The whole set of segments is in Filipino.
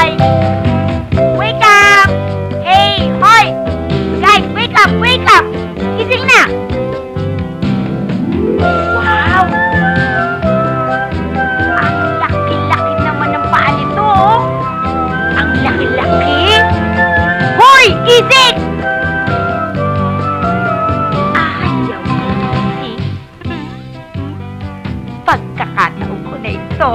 Hi. Wake up! Hey, hoy! Guys, wake up, wake up! Gising na! Wow! Ang laki-laki naman ng paa nito, oh! Ang laki-laki! Hoy, gising! Ayaw gising. Pagkakataon ko na ito.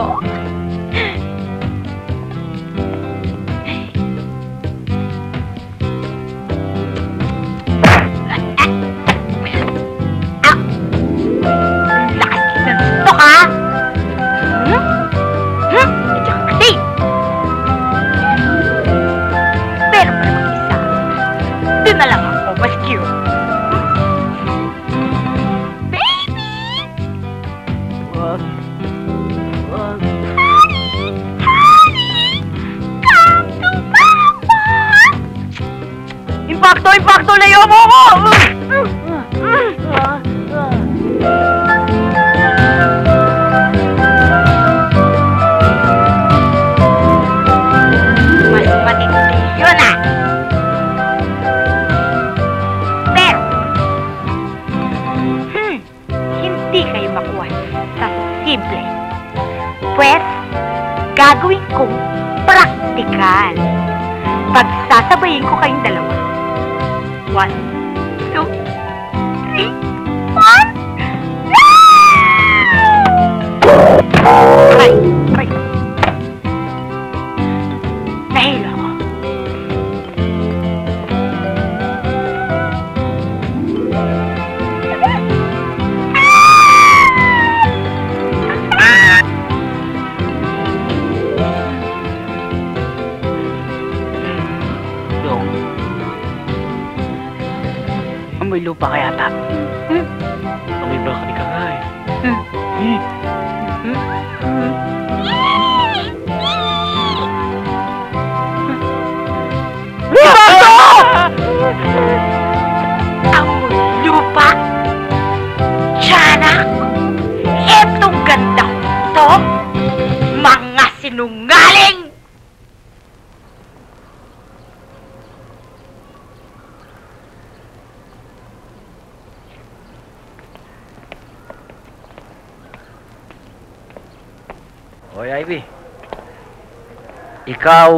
Ikaw,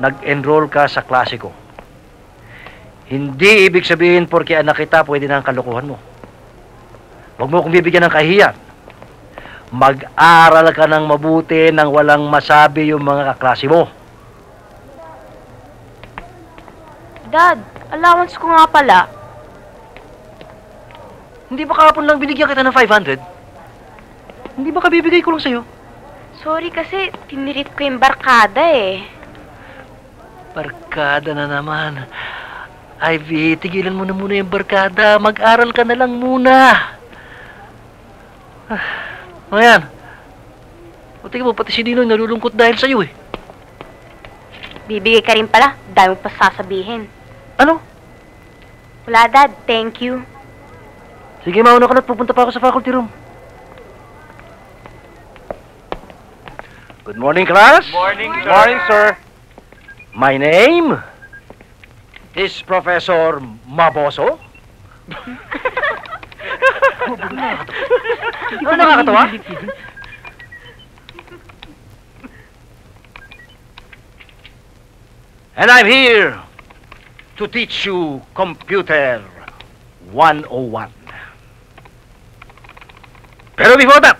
nag-enroll ka sa klase ko. Hindi ibig sabihin porke anak kita, pwede na ang kalokohan mo. Huwag mo kong bibigyan ng kahiyan. Mag-aral ka ng mabuti nang walang masabi yung mga kaklase mo. Dad, allowance ko nga pala. Hindi ba kahapon lang binigyan kita ng 500? Hindi ba kabibigay ko lang sa'yo? Sorry kasi, tinirit ko yung barkada eh. Barkada na naman. Ivy, tigilan mo na muna yung barkada. Mag-aral ka na lang muna. Ano yan? Buti mo, pati si Dino nalulungkot dahil sa'yo eh. Bibigay ka rin pala. Dami pa sasabihin. Ano? Wala, Dad. Thank you. Sige, mauna ka na. Pupunta pa ako sa faculty room. Good morning, class. Morning, sir. Morning, sir. My name is Professor Maboso. Ano nakakatawa? And I'm here to teach you Computer 101. Pero before that,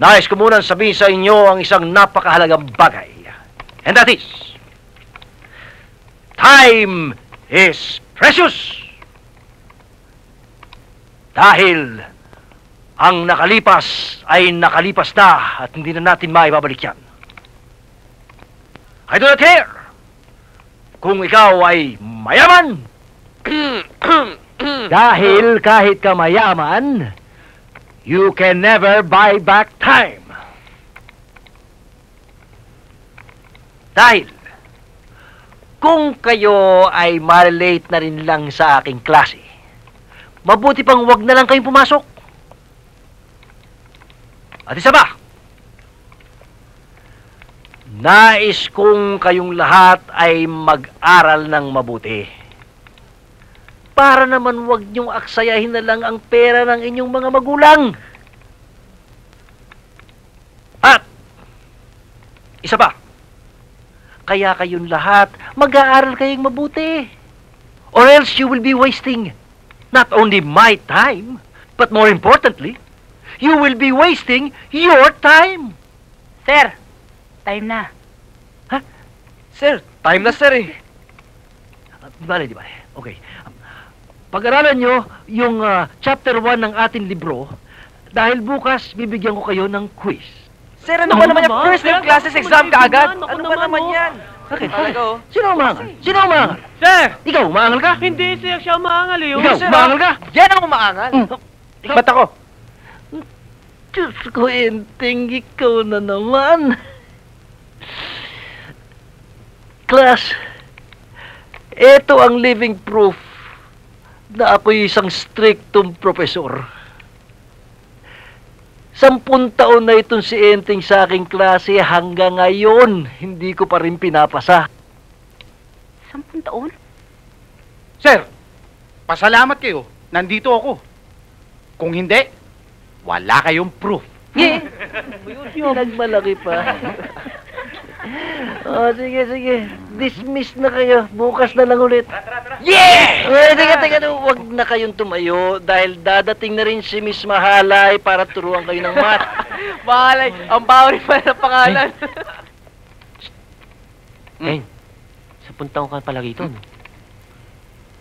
nais ko munang sabihin sa inyo ang isang napakahalagang bagay. And that is, time is precious. Dahil ang nakalipas ay nakalipas na at hindi na natin maibabalik yan. I do not care kung ikaw ay mayaman. Dahil kahit ka mayaman, you can never buy back time. Dahil, kung kayo ay ma-relate na rin lang sa aking klase, mabuti pang wag na lang kayong pumasok. At isa ba, Nais kong kayong lahat ay mag-aral ng mabuti. Para naman wag niyong aksayahin na lang ang pera ng inyong mga magulang. At, isa pa, kaya kayong lahat, mag-aaral kayong mabuti. Or else you will be wasting not only my time, but more importantly, you will be wasting your time. Sir, time na. Ha? Huh? Sir, time na sir eh. Di bale. Okay. Pag-aralan nyo yung chapter 1 ng ating libro dahil bukas bibigyan ko kayo ng quiz. Sir, ano ba naman yung first day classes exam kaagad? Ano ba naman yan? Bakit? Sino ang umaangal? Sir! Ikaw, umaangal ka? Hindi, sir. Siya umaangal eh. Ikaw, umaangal ka? Yan ang umaangal. Ba't ako? Diyos ko, enteng, ikaw na naman. Class, eto ang living proof na ako'y isang strictong profesor. 10 taon na itong si Enteng sa aking klase, hanggang ngayon, hindi ko pa rin pinapasa. 10 taon? Sir, pasalamat kayo. Nandito ako. Kung hindi, wala kayong proof. Yeah. Nagmalaki pa. Oh, sige. Dismiss na kayo. Bukas na lang ulit. Tara. Yeah! Well, teka. Huwag na kayong tumayo dahil dadating na rin si Miss Mahalay para turuan kayo ng math. Mahalay, ang bawal pa na pangalan. Ngayon, 10 taon ka pala rito.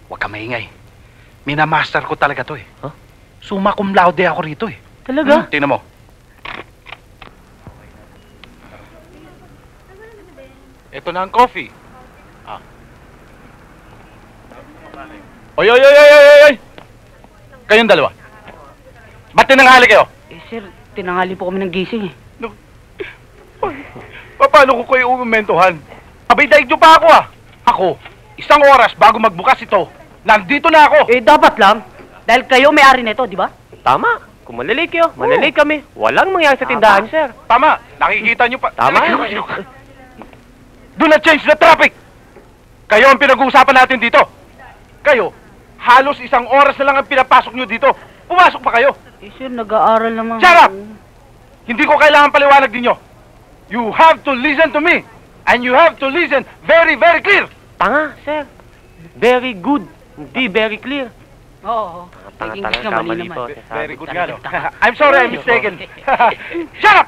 Huwag ka maingay. Minamaster ko talaga to eh. Huh? Summa cum laude ako rito eh. Talaga? Tingnan mo. Ito na ang coffee. Ah. Oy! Kayong dalawa. Ba't tinanghali kayo? Eh, sir, tinanghali po kami ng gising eh. No. Paano ko kayo umumentuhan? Abay, daig nyo pa ako ah. Ako, 1 oras bago magbukas ito, nandito na ako. Eh, dapat lang. Dahil kayo may-ari nito, di ba? Tama. Kung malilate kayo, malilate kami. Walang mangyari sa tindahan, sir. Tama. Nakikita nyo pa. Tama. Do not change the traffic! Kayo ang pinag-uusapan natin dito. Kayo, halos 1 oras na lang ang pinapasok nyo dito. Pumasok pa kayo. Eh, sir, nag-aaral naman. Shut up! Hindi ko kailangan paliwanag din nyo. You have to listen to me. And you have to listen very, very clear. Tanga, sir. Very good. Hindi very clear. Oo. Tanga talaga, mali naman. Very good nga, no? I'm sorry, I'm mistaken. Shut up!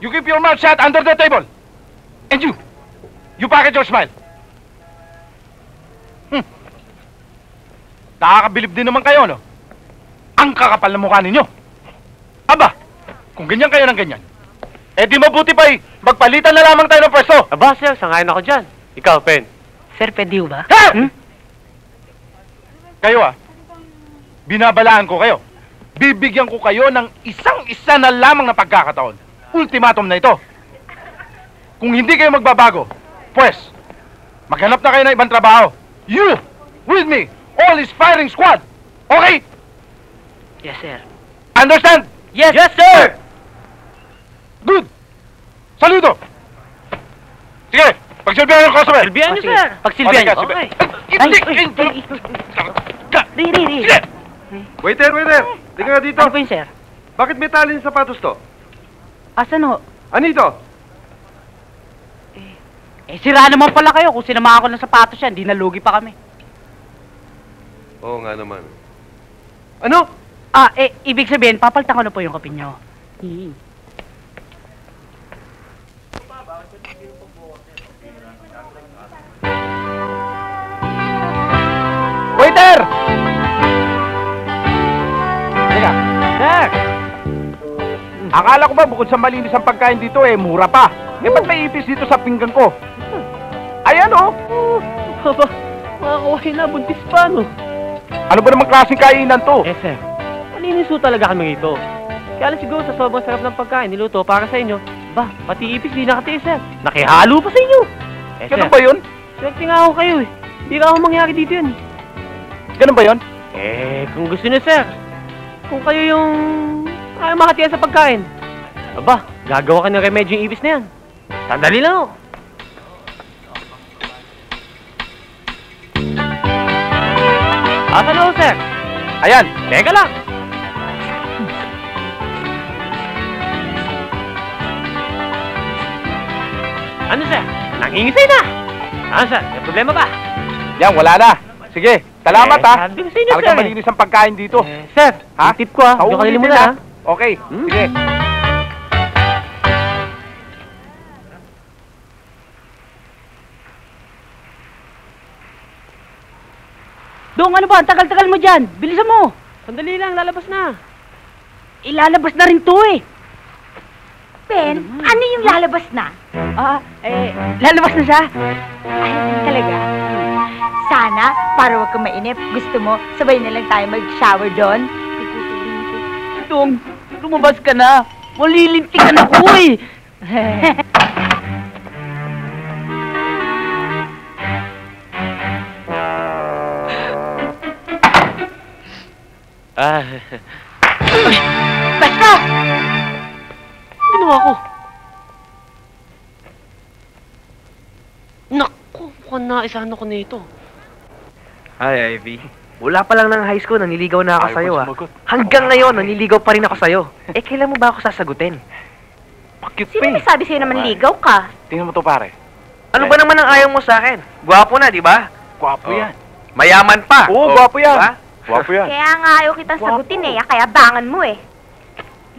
You keep your mouth shut under the table. And you! You package your smile. Nakakabilib din naman kayo, no? Ang kakapal na mukha ninyo. Aba, kung ganyan kayo ng ganyan, eh di mabuti pa eh, magpalitan na lamang tayo ng pwesto. Aba, sir, sangayon ako dyan. Ikaw, Pen. Sir, pwede ba? Kayo ah, binabalaan ko kayo. Bibigyan ko kayo ng isang-isa na lamang na pagkakataon. Ultimatum na ito. Kung hindi kayo magbabago, pues, maghanap na kayo ng ibang trabaho. You, with me, all is firing squad. Okay? Yes, sir. Understand? Yes, yes sir! Good. Saludo. Sige, pagsilbihan yung customer. Silbihan nyo, sir. Pagsilbihan nyo, okay. Sige. Waiter. Tingnan nga dito. Ano po yun, sir? Bakit may tali yung sapatos to? Asan ho? Ano ito? Eh, sira naman pala kayo. Kung sinama ako ng sapatos yan, di nalugi pa kami. Oo nga naman. Ano? Ibig sabihin, papalitan ko na po yung kape nyo. Waiter! Teka. Sir! Akala ko ba, bukod sa malinis ang pagkain dito, eh, mura pa. Eh, ba't may ipis dito sa pinggan ko? Ayan, oh! Aba, makakuhay na, buntis pa, no? Ano ba namang klaseng kainan to? Eh, sir, malinis ho talaga kami ito. Kaya lang siguro sa sobrang sarap ng pagkain, niluto para sa inyo. Ba, pati ipis, di nakatiis, sir. Nakihalo pa sa inyo! Eh, sir. Ganun ba yun? Swerte nga ako kayo, eh. Hindi ka ako mangyari dito yun. Ganun ba yun? Eh, kung gusto niyo, sir. Kung kayo yung... ayaw makatiyan sa pagkain. Aba, gagawa ka ng remedyo yung ipis na yan. Sandali lang ako. Asan na ako, sir? Ayan, teka lang. Ano, sir? Nangingisay na. Ano, sir? May problema ba? Yan, wala na. Sige, salamat, ha. Talagang malinis ang pagkain dito. Sir, ha? Tip ko, ha. Huwag ka kalimutan, ha. Okay, sige. Dong, ano ba? Ang tagal-tagal mo dyan. Bilisan mo. Sandali lang, lalabas na. Ilalabas na rin to eh. Ben, ano yung lalabas na? Lalabas na siya. Ay, talaga. Sana, para wag ka mainip, gusto mo, sabay na lang tayo mag-shower doon. Dong, lumabas ka na. Malilintikan ako eh. Basta! Ginawa ko. Naku, mukhang naisano ko nito. Hi, Ivy. Wala pa lang ng high school, naniligaw na ako sa'yo, ha. Hanggang ngayon, naniligaw pa rin ako sa'yo. Eh, kailan mo ba ako sasagutin? Pakit pa eh. Sino nasabi sa'yo naman ligaw ka? Tingnan mo to, pare. Ano ba naman ang ayaw mo sa'kin? Gwapo na, di ba? Gwapo yan. Mayaman pa. Oo, gwapo yan. Diba? Wapo yan. Kaya nga ayaw kitang sagutin eh, kaya bangan mo eh.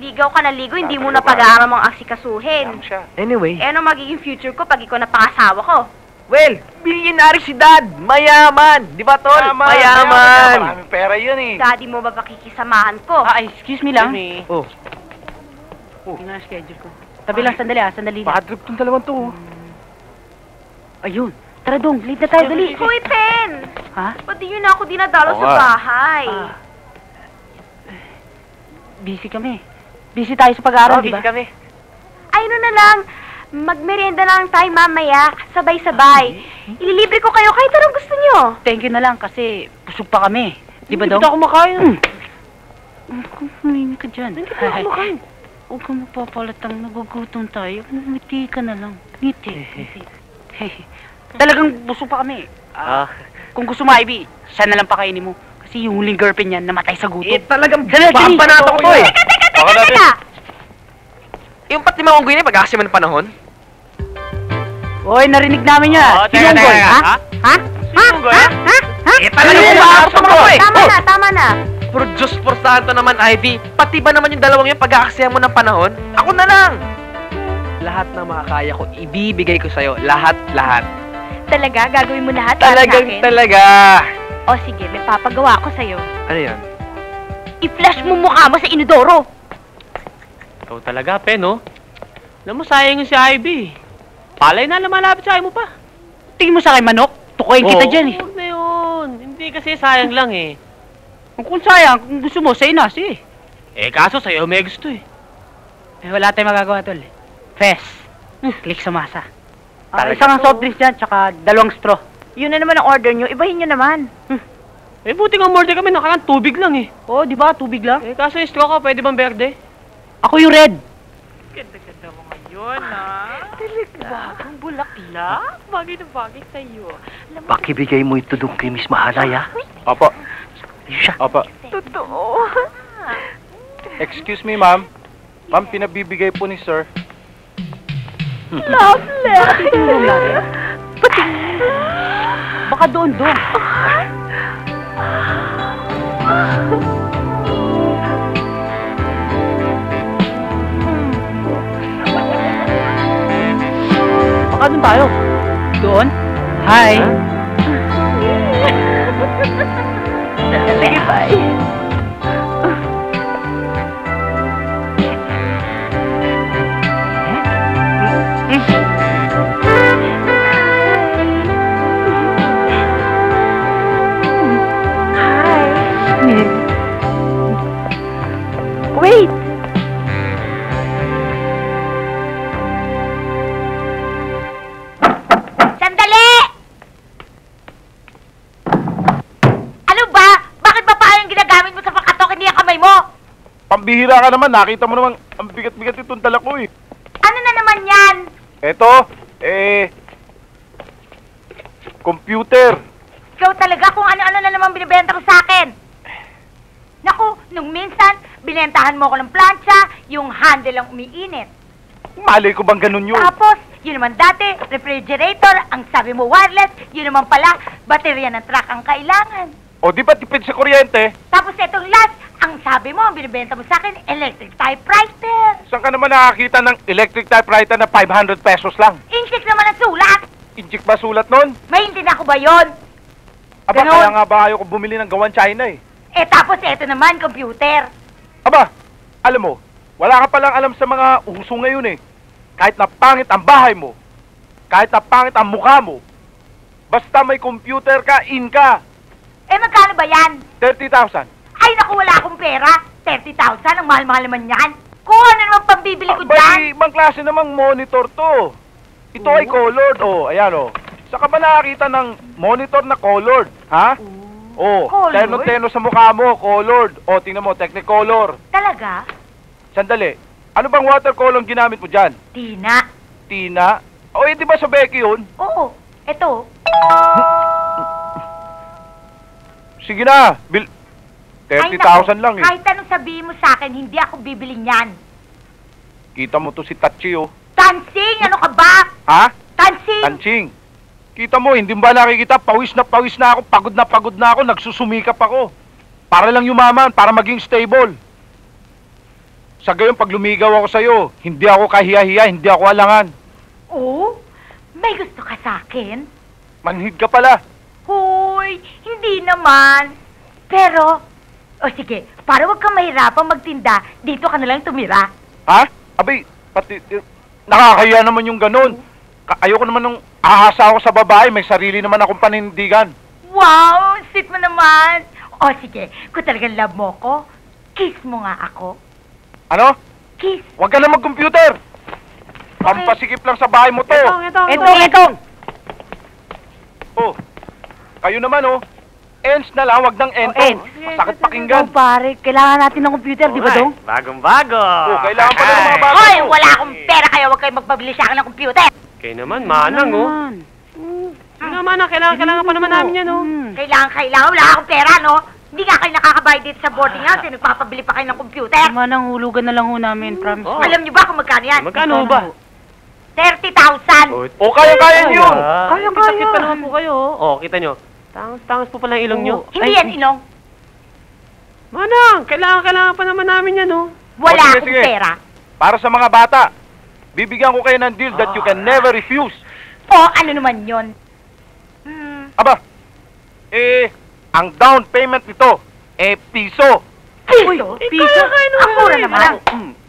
Ligaw ka na ligaw, hindi mo na pag-aaral mong asikasuhin. Anyway. Eh ano magiging future ko pag ikaw na pangasawa ko? Well, bilyonary si Dad, mayaman. Di ba, Tol? Mayaman. Maraming pera yun eh. Daddy mo ba pakikisamahan ko? Excuse me lang. Oh. Yung schedule ko. Tabi lang, sandali ah, sandali lang. Padrip tong dalawang to. Ayun. Tara dong, late na tayo, dali. Hoy, Pen! Ha? Pati yun ako dinadalo sa bahay. Busy kami. Busy tayo sa pag-aaral, di ba? Busy kami. Ay, ano na lang. Magmerienda na lang tayo mamaya. Sabay-sabay. Ililibre ko kayo kahit anong gusto nyo. Thank you na lang kasi busog pa kami. Di ba daw? Hindi kita kumakain. Kumain ka dyan. Hindi kita kumakain. Huwag ka mapapalatang nagugutom tayo. Ngiti ka na lang. Ngiti. Talagang busog pa kami. Kung gusto mo, Ivy, siya na lang pakainin mo. Kasi yung huling girlfriend niya namatay sa gutom. Eh, talagang pampanato ko to eh. Teka! Yung pati maunggoy na pag-aasya mo ng panahon? Oy, narinig namin yan. Sinunggoy, ha? Ha? Sinunggoy, ha? Eh, talagang pampanato ko eh. Tama na, tama na. Pero Diyos por santo naman, Ivy. Pati ba naman yung dalawang yun pag-aasya mo ng panahon? Ako na lang! Lahat na makakaya ko, ibibigay ko sa'yo. Lahat. Talaga? Gagawin mo lahat? Talagang. O sige, may papagawa ko sa'yo. Ano yan? I-flash mo mukha mo sa inodoro. Ikaw talaga, Pen, no? Alam mo, sayang yung si Ivy. Palay na, lumalapit sa'yo mo pa. Tingin mo sa'kin, manok? Tukoyin kita dyan, eh. Huwag na yun. Hindi kasi sayang lang, eh. Kung sayang, kung gusto mo, sa'yo na, sige. Eh, kaso sa'yo may gusto, eh. Eh, wala tayong magagawa, tol. Fes. Click sa masa. Isang soft drinks dyan, tsaka dalawang straw. Yun na naman ang order nyo, ibahin nyo naman. Eh, buti nga order kami, nakakaan tubig lang eh. Oo, di ba? Tubig lang. Eh, kaso yung straw ko, pwede bang verde? Ako yung red. Ganda-ganda mo ngayon, ha? Talaga? Bagong bulaklak? Bagay na bagay sa'yo. Pakibigay mo ito doon kay Miss Mahalay, ha? Opo. Siya. Opo. Totoo. Excuse me, ma'am. Ma'am, pinabibigay po ni sir. Lovely! Pati! Baka doon. Baka doon tayo. Doon? Hi! Sige, bye! Wait! Sandali! Ano ba? Bakit ba pa yung ginagamit mo sa pakatok, hindi ang kamay mo? Pambihira ka naman, nakita mo naman ang bigat-bigat itong dala ko eh. Ano na naman yan? Eto, computer. Ikaw talaga kung ano-ano na naman binibenta mo sa akin. Naku, nung minsan, binentahan mo ko ng plancha, yung handle ang umiinit. Malay ko bang ganun yun? Tapos, yun naman dati, refrigerator, ang sabi mo wireless, yun naman pala, baterya ng truck ang kailangan. O di ba tipid sa kuryente? Tapos etong last, ang sabi mo, ang binibenta mo sa akin, electric typewriter. Saan ka naman nakakita ng electric typewriter na 500 pesos lang? Inchik naman ang sulat. Inchik ba sulat nun? Maintindihan ko ba yun? Aba, ganun. Kaya nga ba ayaw ko bumili ng gawan China eh. Eh tapos eto naman, computer. Aba, alam mo, wala ka palang alam sa mga uso ngayon eh. Kahit na pangit ang bahay mo, kahit na pangit ang mukha mo, basta may computer ka, in ka. Eh magkano ba yan? 30,000. Ay naku, wala akong pera. 30,000, ang mahal-mahal naman yan. Kung ano naman pambibili ko dyan. Abay, ibang klase namang monitor to. Ito ay colored, oh, ayan oh. Saka ba nakakita ng monitor na colored, ha? Oh, terno-terno sa mukha mo, colored. O, tingnan mo, technicolor. Talaga? Sandali, ano bang watercolor ginamit mo dyan? Tina. Tina? O, eh, di ba sa Becky yun? Oo, eto. Sige na, 30,000 lang eh. Kahit anong sabihin mo sa akin, hindi ako bibili niyan. Kita mo to si Tachi, oh. Tansing, ano ka ba? Ha? Tansing. Tansing. Kita mo, hindi ba nakikita? Pawis na ako, pagod na ako, nagsusumikap ako. Para lang yumaman, para maging stable. Sa gayon, pag lumigaw ako sa'yo, hindi ako kahiya-hiya, hindi ako alangan. Oh? May gusto ka sa'kin? Manhid ka pala. Hoy, hindi naman. Pero, o oh, sige, para wag kang mahirapang magtinda, dito ka nalang tumira. Ha? Abay, pati, nakakahiya naman yung ganun. Ayoko naman nung aasa ako sa babae, may sarili naman akong panindigan. Wow, sweet mo naman. O sige, kung talagang love mo ko, kiss mo nga ako. Ano? Kiss. Huwag ka na mag-computer. Okay. Pampasikip lang sa bahay mo to. Ito. Oh, kayo naman oh. Ends na lang, wag ng entong. Masakit pakinggan. Oh, pare, kailangan natin ng computer, di ba dong? Bagong-bago. Oh, kailangan pala ng mga bago. Hoy, wala akong pera kaya wag kayo magpabili sa akin ng computer. Kaya naman, manang, oh. Ano naman, kailangan pa naman namin yan, oh. Kailangan, wala akong pera, no? Hindi nga kayo nakakabayad dito sa boarding house, eh, nagpapabili pa kayo ng computer. Manang, hulugan na lang ho namin, promise. Alam nyo ba kung magkano yan? Magkano ba? 30,000. O, kaya-kaya nyo. Kaya-kaya. Sakit pa naman po kayo, oh. Kita nyo. Tangos po pala ang ilong nyo. Hindi yan ilong. Manang, kailangan pa naman namin yan, oh. Wala akong pera. Para sa mga bata, bibigyan ko kayo ng deal that you can never refuse. Oh, ano naman yun? Aba, eh, ang down payment nito, eh, piso. Piso? Piso? Ako na naman.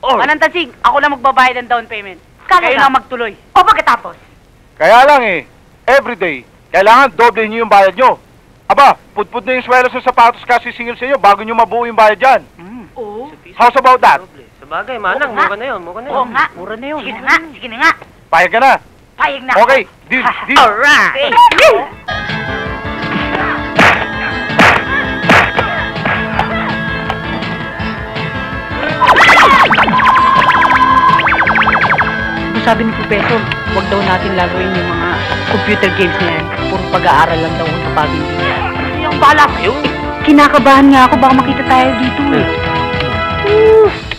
Manang Tansing, ako lang magbabayad ng down payment. Kayo lang magtuloy. O, pagkatapos? Kaya lang, eh, everyday. Kailangan doble niyo yung bayad nyo. Aba, putput na yung swelo sa sapatos kasi singil sa inyo bago nyo mabuo yung bayad dyan. Oo. How's about that? Sabagay, manang. Mura na yun. Mura na yun. Sige na nga. Payag ka na. Payag na. Okay. Deal. Alright. Sabi ni Professor, huwag daw natin laruin yung mga computer games na yan. Puro pag-aaral lang daw sa pamilya niya. Yung bala sa'yo? Kinakabahan nga ako, baka makita tayo dito.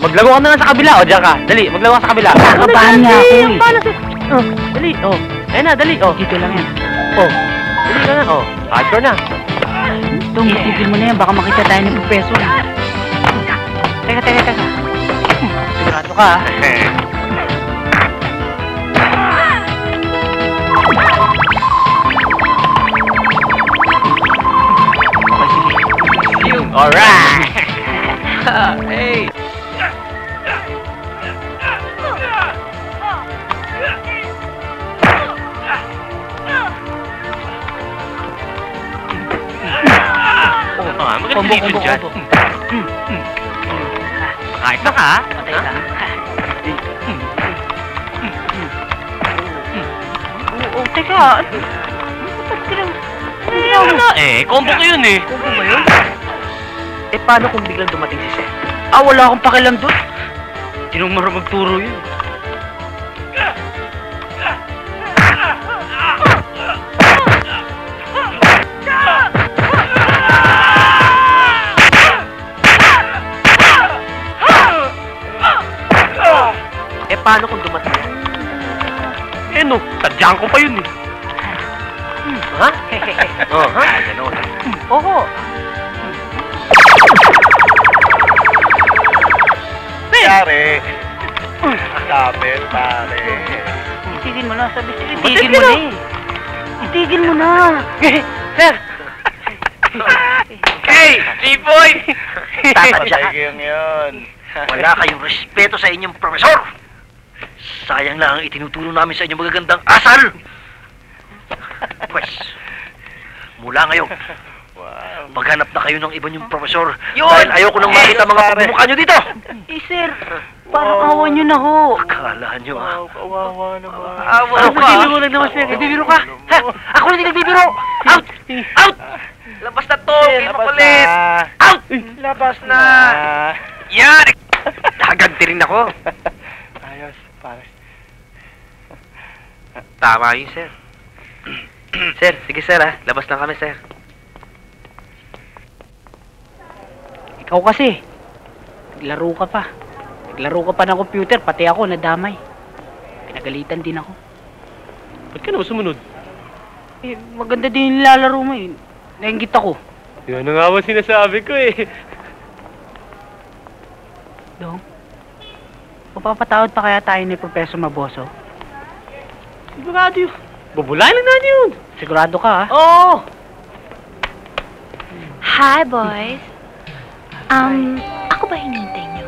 Maglago ka na lang sa kabila. O, diyan ka. Dali, maglago ka sa kabila. Kinakabahan nga ako. Yung bala sa'yo. Dali, o. Ayan na, dali, o. Dito lang yan. O. Dali ka na, o. Hardcore na. Itong isipin mo na yan, baka makita tayo ng Professor. Teka. Sigurado ka, ha? Alright! Hey! Maganda dito dyan. Kahit na ka? Patay lang. Oo, teka. Combo ko yun eh. Combo ba yun? Eh, paano kung biglang dumating si Seth? Ah, wala akong pakialam doon. Hindi nang marunong magturo yun. Tandaan ko pa yun eh. Ha? Oo, ha? Ganun. Oo. Pare. Sabi, pare. Itigil mo na, sabi. Itigil mo na eh. Itigil mo na. Sir. Hey, D-boy! Tatadya yun. Wala kayong respeto sa inyong profesor. Sayang lang ang itinuturo namin sa inyong magagandang asal. Pues, mula ngayon, maghanap na kayo ng iba niyong profesor. Yun! Dahil ayoko nang makita mga pagmumukha niyo dito. Eh, sir, parang awa niyo na ho. Akala niyo ah. Awa naman. Awa ka. Nagbibiro lang naman sir. Nagbibiro ka. Ha? Ako na din nagbibiro. Out! Out! Labas na to. Hindi makulit. Out! Labas na. Yan! Nakaganti rin ako. Ayos, pare. Tama yun, sir. Sir, sige sir ha. Labas lang kami, sir. Ikaw kasi. Naglaro ka pa. Naglaro ka pa ng computer. Pati ako, nadamay. Pinagalitan din ako. Ba't ka naman sumunod? Eh, maganda din yung lalaro mo eh. Nainggit ako. Yan ang awa sinasabi ko eh. Dong, mapapatawad pa kaya tayo ni Professor Maboso? Sigurado yun. Bubulain lang na yun. Sigurado ka, ha? Oo! Hi, boys. Ako ba hinintay niyo?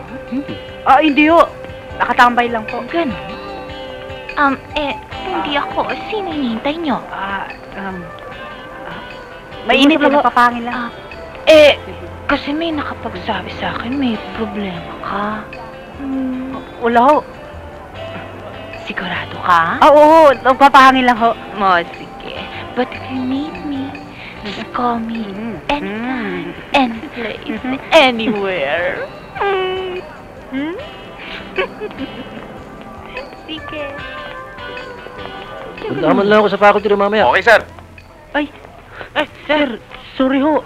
Ah, hindi ho. Nakatambay lang po. Ganun? Hindi ako. Sino hinintay niyo? Mainit na napapangin lang. Kasi may nakapagsabi sa akin may problema ka. Wala ho. Sigurado ka? Oo, nagpapahangin lang ho. Sige. But if you need me, just call me anytime, any place, anywhere. Sige. Magdaman lang ako sa faculty na mamaya. Okay, sir. Ay, sir. Sorry ho.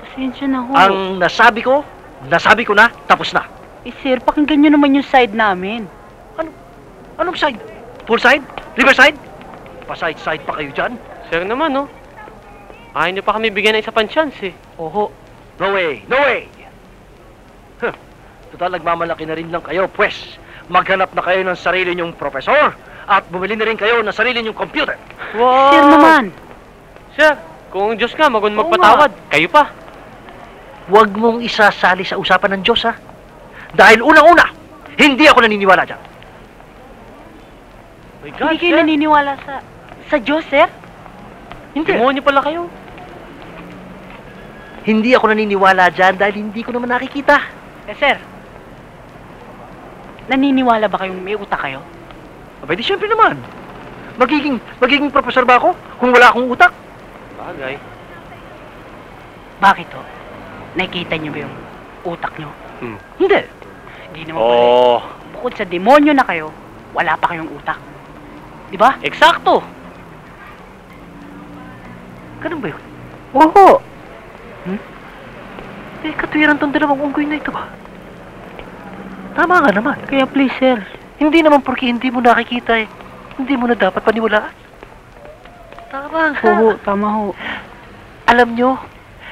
Pasensya na ho. Ang nasabi ko na, tapos na. Eh, sir, pakinggan nyo naman yung side namin. Anong side? Full side? River side? Paside-side pa kayo dyan? Sir naman, no? Ayaw niyo pa kami bigyan ng isa pang chance, eh. Oho. No way! No way! Huh. Total, nagmamalaki na rin lang kayo, pues. Maghanap na kayo ng sarili niyong profesor at bumili na rin kayo ng sarili niyong computer. Wow! Sir naman! Sir, kung Diyos ka, magun magpatawad. Oo, kayo pa. Huwag mong isasali sa usapan ng Diyos, ha? Dahil unang-una, hindi ako naniniwala dyan. Oh God, hindi kayo naniniwala sa Diyos, sir? Hindi. Demonyo pala kayo. Hindi ako naniniwala dyan dahil hindi ko naman nakikita. Eh, sir, naniniwala ba kayong may utak kayo? Abay, di siyempre naman. Magiging professor ba ako kung wala akong utak? Bagay. Bakit, oh? Nakikita niyo ba yung utak niyo? Hindi. Hindi naman pala. Bukod sa demonyo na kayo, wala pa kayong utak. Di ba? Eksakto. Ganun ba yun? Oo. Eh, katuwiran tong dalawang unggoy na ito ba? Tama nga naman. Kaya please, sir. Hindi naman porke hindi mo nakikita eh. Hindi mo na dapat paniwalaan. Tama nga. Oo, tama ho. Alam nyo,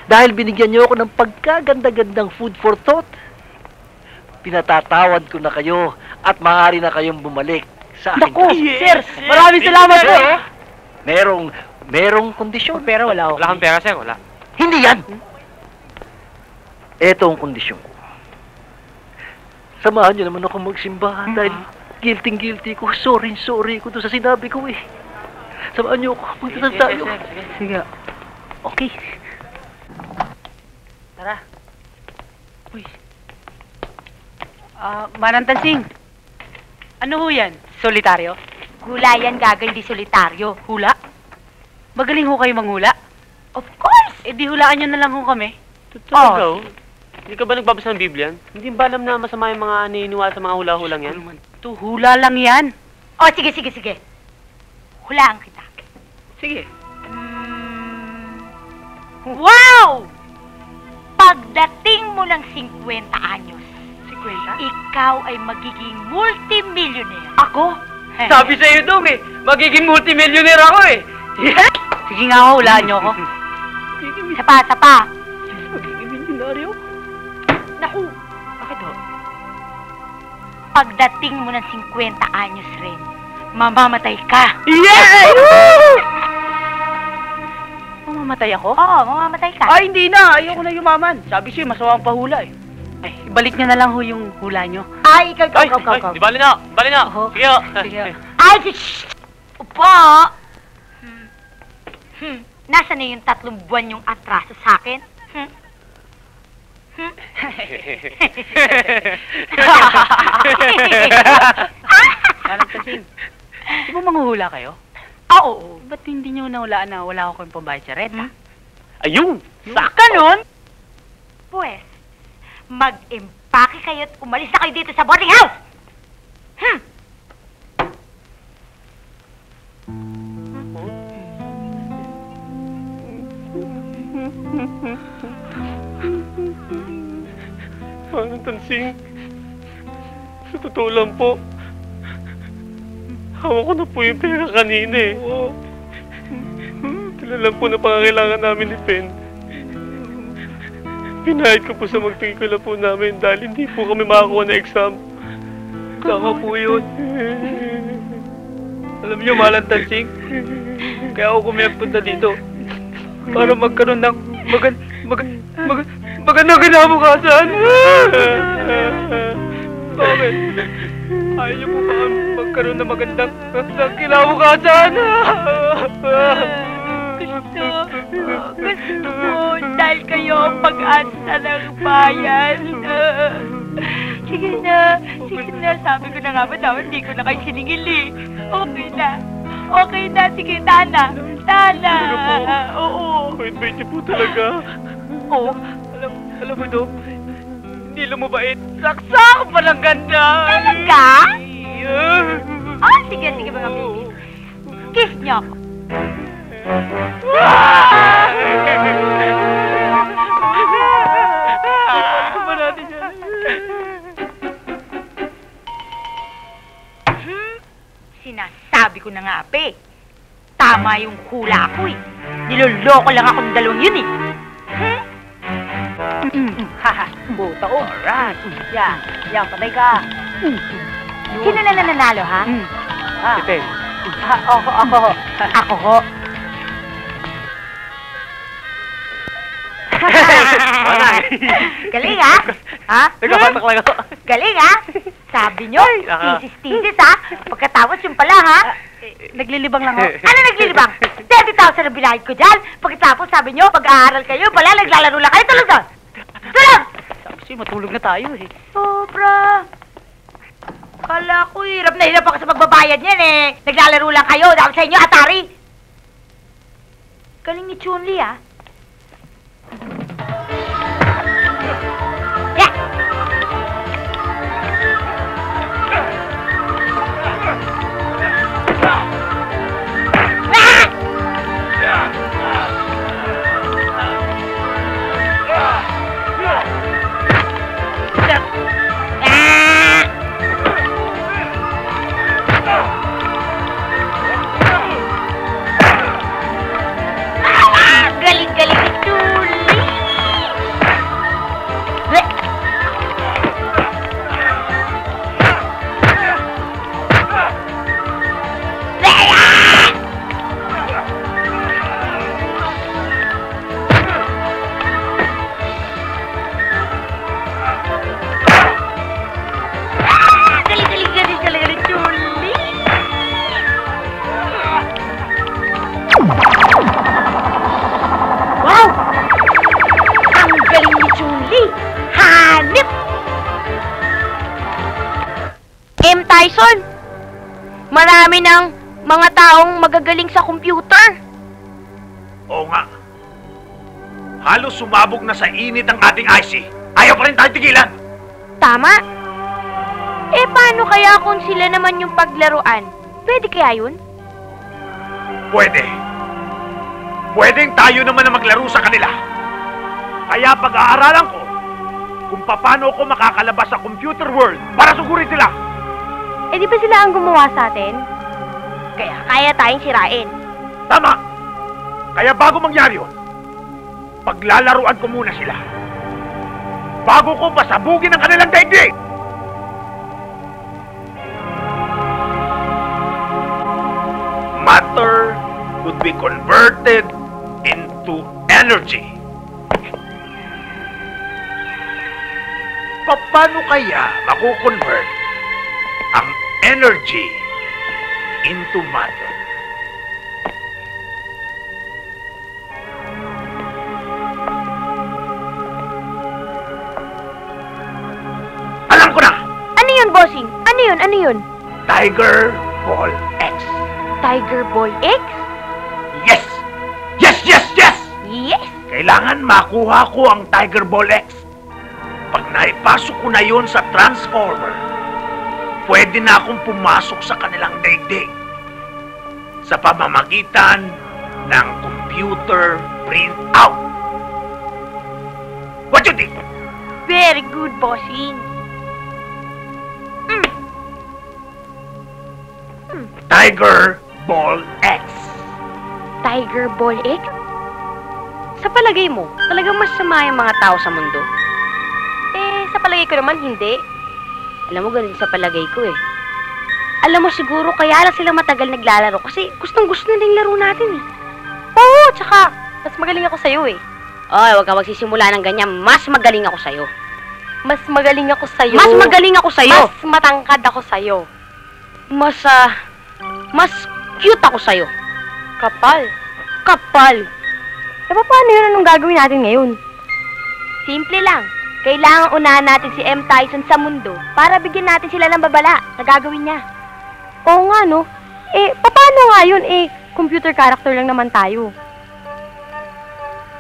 dahil binigyan nyo ako ng pagkaganda-gandang food for thought, pinatatawad ko na kayo at maaari na kayong bumalik sa akin. Naku, sir! Maraming salamat po! Merong kondisyon. Pero wala ako. Wala kang pera, sir. Wala. Hindi yan! Ito ang kondisyon ko. Samahan nyo naman ako magsimba dahil guilty ko. Sorry ko doon sa sinabi ko eh. Samahan nyo ako. Magtatang tayo. Sige. Okay. Tara. Uy. Manantansing. Ano ho yan? Solitaryo? Hula yan, gaga, hindi solitaryo. Hula? Magaling ho kayo manghula? Of course! Eh, di hulaan nyo na lang ho kami. Totoo ka ho? Hindi ka ba nagbabasa ng Biblia? Hindi ba alam na masama yung mga naniniwala sa mga hula-hulang yan? Ito, hula lang yan. Oh, sige. Hulaan kita. Sige. Wow! Pagdating mo ng 50 anyos, ikaw ay magiging multimillionaire. Ako? Sabi sa'yo, Dong, eh. Magiging multimillionaire ako, eh. Yes! Sige nga ako, hulaan niyo ako. Isa pa, isa pa. Magiging millionaire ako. Naku! Bakit ho? Pagdating mo ng 50 anyos rin, mamamatay ka. Yes! Mamamatay ako? Oo, mamamatay ka. Ay, hindi na. Ayoko na yumaman. Sabi sa'yo, masama ang pahula, eh. Ay, ibalik niya na lang ho yung hula niyo. Ay, ikaw. Ibalik na, ibalik na. Oh, sige ho. Sige ho. Ay, shhh! Upo! Nasaan na yung 3 buwan yung atraso sa akin? Parang kasing, di ba manghuhula kayo? Oo. Ba't hindi niyo nahulaan na wala ako kayong pambayad sa renta? Ayun! Saka nun! Pues, mag-impake kayo at umalis na kayo dito sa boarding house! Manang Tansing, sa totoo lang po, hawak ko na po yung pera kanina eh. Oo. Tila lang po na pangangailangan namin ni Pen. Pinahid ko po sa magtingkula po namin dahil hindi po kami makakuha na exam. Tama po yun. Alam niyo, Manang Tansing, kaya ako kumipunta dito para magkaroon ng magandang kinabukasan. Bakit? Ayaw niyo po ba magkaroon ng magandang kinabukasan? Gusto ko, dahil kayo ang pag-asa ng bayan. Sige na, sabi ko na nga ba daw, hindi ko na kayo sinigili. Okay na, sige, tana. Oo. Bait-bait niyo po talaga. Oo. Alam mo, Dom, hindi lumabait. Saksak, palang ganda. Talaga? Oh, sige, mga baby. Kiss niyo ako. Sinasabi ko na nga, Ape. Tama yung hula ko, eh. Niloloko lang akong dalawang yun, eh. Buta ko. Alright. Yan, patay ka. Sino na nananalo, ha? Si Pen. Ako ho. Galing, ha? Nagpapatak lang ako. Galing, ha? Sabi nyo, tisis, ha? Pagkatapos yung pala, ha? Naglilibang lang, ho. Ano naglilibang? 30,000 ang binahid ko dyan. Pagkatapos, sabi nyo, pag-aaral kayo, pala naglalaro lang kayo. Tulog doon! Tulog! Sabi siya, matulog na tayo, eh. Sobra. Kala ko, hirap na hirap ako sa magbabayad niyan, eh. Naglalaro lang kayo. Dahil sa inyo, Atari. Galing ni Chun-Li, ha? M. Tyson, marami ng mga taong magagaling sa computer. Oo nga. Halos sumabog na sa init ang ating IC. Ayaw pa rin tayo tigilan. Tama. Eh, paano kaya kung sila naman yung paglaruan? Pwede kaya yun? Pwede. Pwedeng tayo naman na maglaro sa kanila. Kaya pag-aaralan ko kung paano ako makakalabas sa computer world para sugurin sila. Eh di ba sila ang gumawa sa atin? Kaya kaya tayong sirain. Tama! Kaya bago mangyari yun, paglalaruan ko muna sila. Bago ko pasabugin ang kanilang daigdig! Matter could be converted into energy. Paano kaya makukonvert ang energy into matter? Alam ko na! Ano yun, bossing? Ano yun? Ano yun? Tiger Ball X. Tiger Ball X? Yes! Yes, yes, yes! Yes! Kailangan makuha ko ang Tiger Ball X. Pag naipasok ko na yun sa Transformer, pwede na akong pumasok sa kanilang daigdig sa pamamagitan ng computer printout. What you think? Very good, bossing. Tiger Ball X. Tiger Ball X? Sa palagay mo, talagang masama yung mga tao sa mundo? Sa palagay ko naman, hindi. Alam mo, ganun sa palagay ko eh. Alam mo, siguro kaya lang sila matagal naglalaro kasi gustong-gusto na yung laro natin eh. Oo, tsaka, mas magaling ako sa'yo eh. Oy, wag ka magsisimula ng ganyan. Mas magaling ako sa'yo. Mas magaling ako sa'yo. Mas magaling ako sa'yo. Mas matangkad ako sa'yo. Mas, mas cute ako sa'yo. Kapal. Kapal. E paano yun? Anong gagawin natin ngayon? Simple lang. Kailangan unahan natin si M. Tyson sa mundo para bigyan natin sila ng babala na gagawin niya. Oo nga, no? Eh, paano nga yun? Eh, computer character lang naman tayo.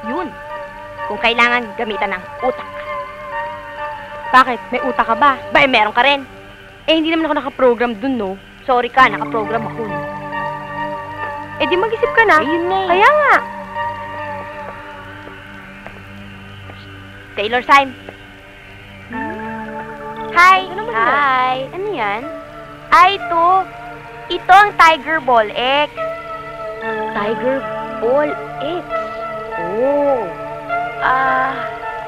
Yun. Kung kailangan gamitan ng utak. Bakit? May utak ka ba? Ba, eh, meron ka rin. Eh, hindi naman ako nakaprogram dun, no? Sorry ka, nakaprogram ako. Eh, di mag-isip ka na. Ayun na. Kaya nga. Taylor sign. Hi! Hi! Ano yan? Ay, ito! Ito ang Tiger Ball X! Tiger Ball X? Oh!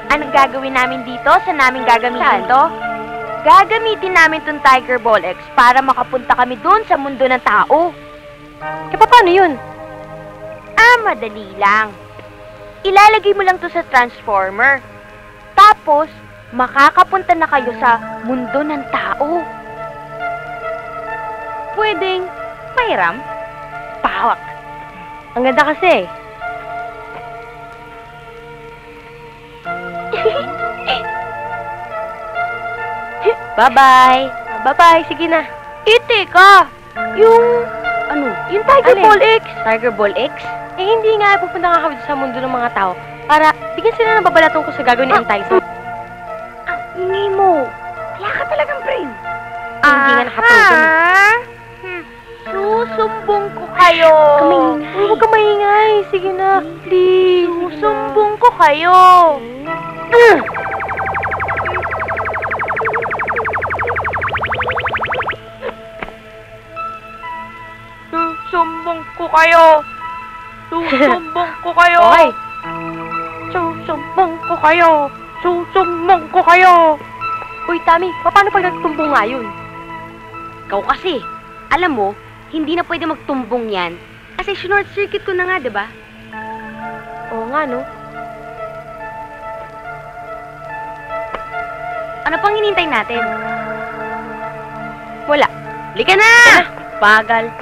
Anong gagawin namin dito? Saan namin gagamitin to? Gagamitin namin itong Tiger Ball X para makapunta kami doon sa mundo ng tao. E paano yun? Ah, madali lang. Ilalagay mo lang to sa Transformer. Tapos, makakapunta na kayo sa mundo ng tao. Pwedeng pairam, pahawak. Ang ganda kasi. Bye-bye. Bye-bye, sige na. Iti ka! Yung, ano? Yung Tiger Ball X. Tiger Ball X? Eh, hindi nga pupunta nga kami sa mundo ng mga tao para bigyan sila ng babalatong ko sa gagawin ni M. Tyson. Nemo, wala ka talagang brain. Hindi nga nakaprogram. Susumbong ko kayo. Huwag ka maingay. Sige na, please. Susumbong ko kayo. Susumbong ko kayo. Susumbong ko kayo. Okay. Susumbong ko kayo. Susumbong ko kayo! Uy, Tami, paano pag nagtumbong nga yun? Ikaw kasi, alam mo, hindi na pwede magtumbong yan. Kasi short circuit ko na nga, diba? Oo nga, no? Ano pang hinintay natin? Wala. Lika na! Bagal.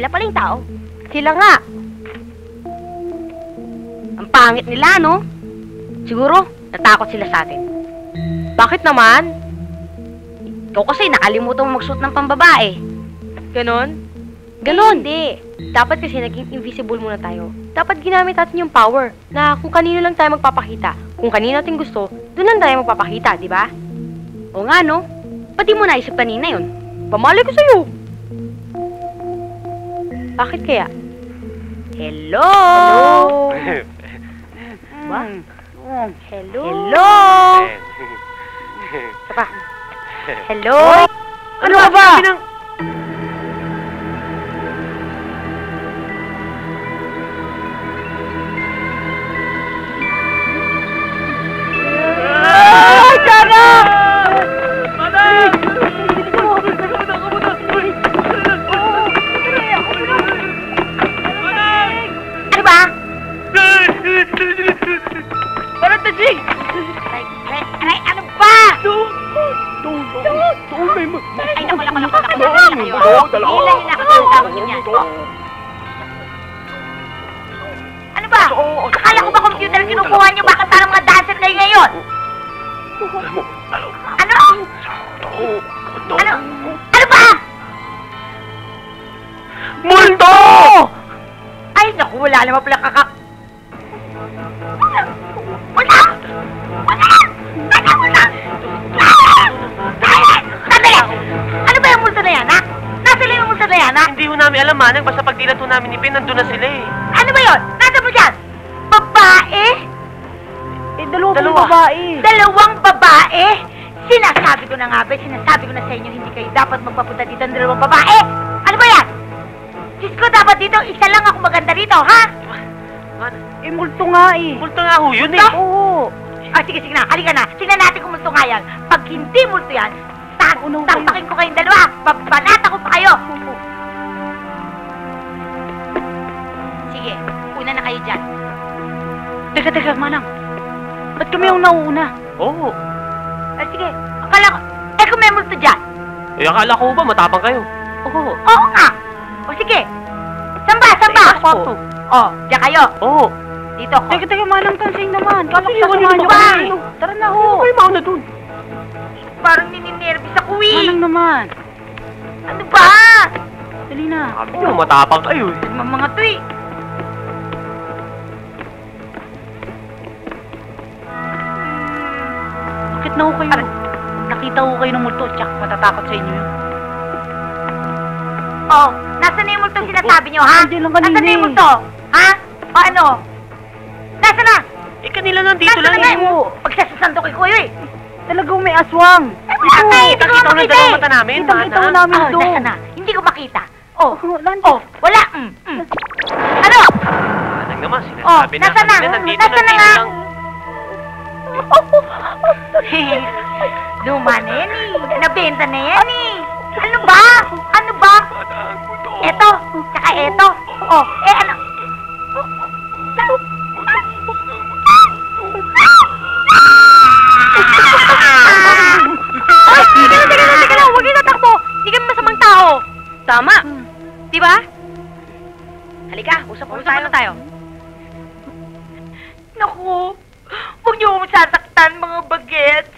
Sila pala yung tao. Sila nga. Ang pangit nila, no? Siguro, natakot sila sa atin. Bakit naman? Ikaw kasi nakalimutan mo magsuot ng pambabae. Ganon? Ganon! Hindi. Dapat kasi naging invisible muna tayo. Dapat ginamit natin yung power na kung kanino lang tayo magpapakita. Kung kanino natin gusto, doon lang tayo magpapakita, di ba? O nga, no? Pati mo naisip kanina yun. Pamali ko sa'yo. Bakit kaya? Hello? Hello? Hello? Hello? Sapa? Hello? Ano ba? Ba? Akala ko ba matapang kayo? Oo. Oo nga. O sige. Samba, samba. O, diyan kayo. Oo. Dito ako. Teka, manang tansing naman. Kapag-iwan nyo ba? Tara na ho. Ay, mauna dun. Parang nininervis ako eh. Manang naman. Ano ba? Dali na. Sabi nyo, matapang kayo eh. Mga to eh. Bakit na ho kayo? Nakita ko kayo ng multo, tsak matatakot sa inyo. Oh, nasa na yung multo sinasabi nyo, ha? Nasa na yung multo? Ha? O ano? Nasa na? Eh, kanila lang dito lang eh. Pagsasasando kay Kuya eh. Talagang may aswang. Ay, hindi ko makita. Nakita ko ng dalawang mata namin. Nakita ko namin ito. Nasa na? Hindi ko makita. Oh, wala. Ano? Anong naman, sinasabi na kanila nandito na dito lang. Luma na yan eh. Nabenta na yan eh. Ano ba? Ano ba? Eto. Tsaka eto. Oh, eh ano? Ay, teka lang. Huwag yung natakbo. Hindi kami masamang tao. Tama. Diba? Halika, usap-usapan na tayo. Naku. Huwag niyo akong sasaktan, mga bagets.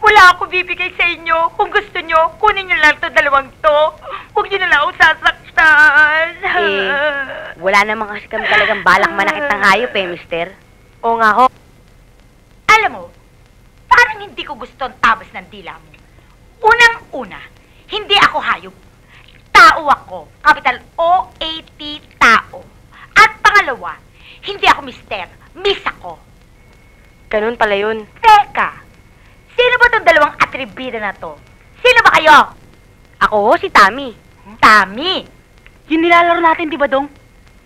Wala akong bibigay sa inyo. Kung gusto nyo, kunin nyo lang to dalawang to. Huwag nyo na lang akong sasaktan. Eh, wala namang kasi kami talagang balak manakit ng hayop eh, mister. Oo nga ho. Alam mo, parang hindi ko gusto ang tabas ng dila mo. Unang-una, hindi ako hayop. Tao ako. Capital O-A-T, tao. At pangalawa, hindi ako mister. Miss ako. Ganun pala yun. Teka. Sino ba itong dalawang atribida na to? Sino ba kayo? Ako, si Tommy. Tommy? Yung nilalaro natin, di ba, Dong?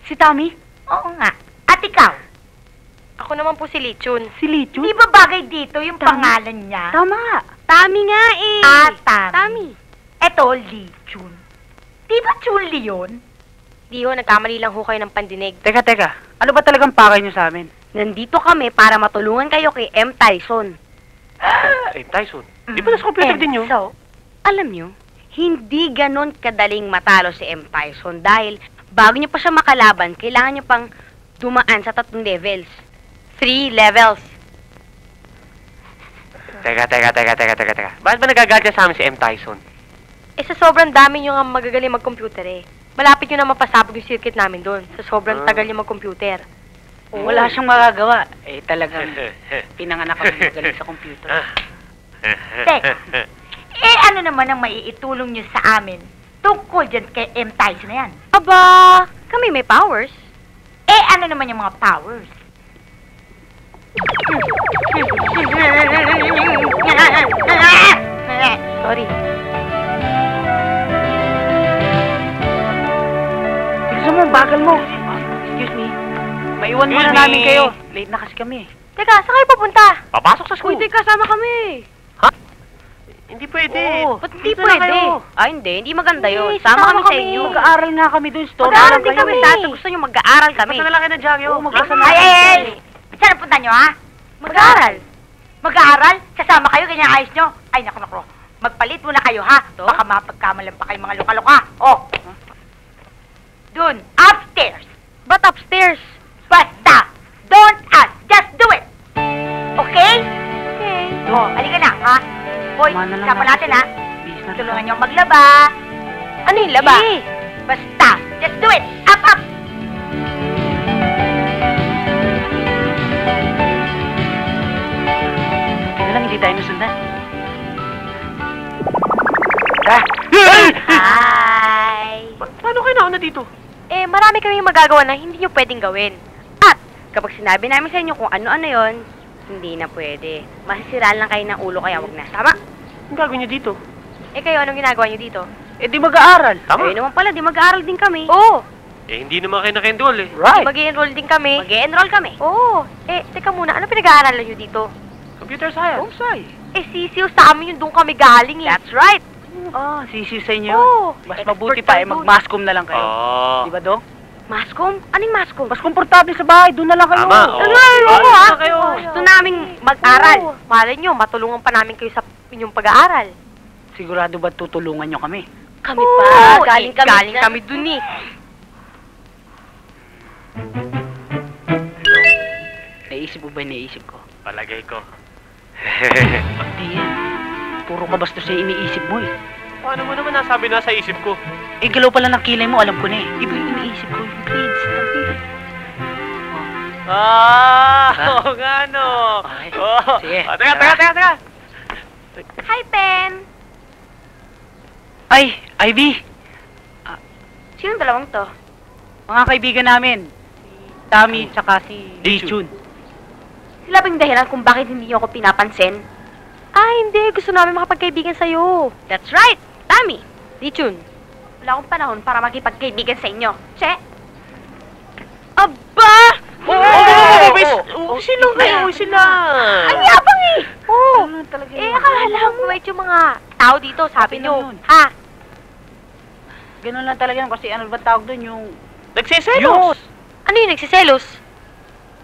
Si Tommy? Oo nga. At ikaw? Ako naman po si Lichun. Si Lichun? Di ba bagay dito yung Tommy? Pangalan niya? Tama. Tommy nga eh. Ah, Tommy. Tommy. Eto, Lichun. Di ba Chun-Li yun? Di ho, nagkamali lang ho kayo ng pandinig. Teka. Ano ba talagang pakay niyo sa amin? Nandito kami para matulungan kayo kay M. Tyson. M. Tyson? Di ba nasa computer din yun? So, alam nyo, Hindi ganon kadaling matalo si M. Tyson dahil bago niya pa siya makalaban, kailangan niya pang dumaan sa 3 levels. 3 levels. Teka. Bakit ba nagagalit sa amin si M. Tyson? Eh, sa sobrang dami niyo nga magagaling mag-computer eh. Malapit niyo na mapasabog yung circuit namin doon. Sa sobrang tagal niyo mag-computer. Oh. Wala siyang magagawa. Eh, talagang pinanganak kami magaling sa computer. Teka. Eh, ano naman ang maiitulong niyo sa amin tungkol dyan kay M. Tyson na yan? Aba, kami may powers. Eh, ano naman yung mga powers? Sorry. Tignan mo, bagal mo. Excuse me. Maiwan mo na namin kayo. Late na kasi kami. Teka, saan kayo papunta? Papasok sa school. Pwede kasama kami. Hindi pwede. Oo, ba't hindi pwede? Ah, hindi maganda yun. Sama kami sa inyo. Mag-aaral nga kami doon. Mag-aaral din kami. Dahil gusto nyo mag-aaral kami. Basta na lang kayo ng Jagyo. Ay! Saan napunta nyo, ha? Mag-aaral. Mag-aaral? Sasama kayo, ganyan ayos nyo. Ay, naku. Magpalit muna kayo, ha? Baka mapagkamalan pa kayo mga luka-luka. Oh. Doon. Upstairs. Ba't upstairs? Basta. Don't ask. Just do it. Okay? Okay. Oh, halika na, ha? Hoy, sama natin ha. Tulungan nyo maglaba. Ano yung laba? Basta, just do it. Up, up! Hindi lang, hindi tayo nasundan. Hi! Paano kayo nauna dito? Eh, marami kami magagawa na hindi nyo pwedeng gawin. At kapag sinabi namin sa inyo kung ano-ano yon, hindi na pwede. Masisiraan lang kayo ng ulo kaya wag na. Tama? Ang gagawin nyo dito? Eh kayo, anong ginagawa nyo dito? Eh di mag-aaral. Tama? Eh naman pala, di mag-aaral din kami. Oo. Eh hindi naman kayo naka-enroll eh. Right. Mag-enroll din kami. Mag-enroll kami. Oo. Eh, teka muna, ano pinag-aaralan nyo dito? Computer science. Oh, science. Eh sisiw sa amin yung doon kami galing eh. That's right. Ah, sisiw sa inyo. Oo. Mas mabuti pa eh, mag-mascom na lang kayo. Oo. Di ba dong? Mascom? Anong mascom? Mas komportable sa bahay. Doon na lang kayo. Tama, oo. Doon kayo. Gusto naming mag-aral. Malay nyo, matulungan pa namin kayo sa inyong pag-aaral. Sigurado ba tutulungan nyo kami? Kami pa. Galing kami dun eh. Naisip mo ba yung naisip ko? Palagay ko. Hindi yan. Puro ka bastos na iniisip mo eh. Paano mo naman nasabi na sa isip ko? Eh, galaw pala ng kilay mo, alam ko na eh. Iba yung iniisip ko, yung grades. Oo nga no. Sige. Teka. Hi, Pen. Ay, Ivy. Sino dalawang to? Mga kaibigan namin. Tommy, tsaka si Jun. Sila ba yung dahilan kung bakit hindi niyo ako pinapansin? Ah, hindi. Gusto namin makapagkaibigan sa'yo. That's right. Tommy, Jun. Wala akong panahon para makipagkaibigan sa inyo. Che? Aba! Oo! Sino kayo? Sila! Ang yabang eh! Oo! Eh, akala mo wait yung mga tao dito, sabi nyo. Ha? Ganun lang talaga yun kasi ano ba tawag doon yung... Nagsiselos! Ano yung nagsiselos?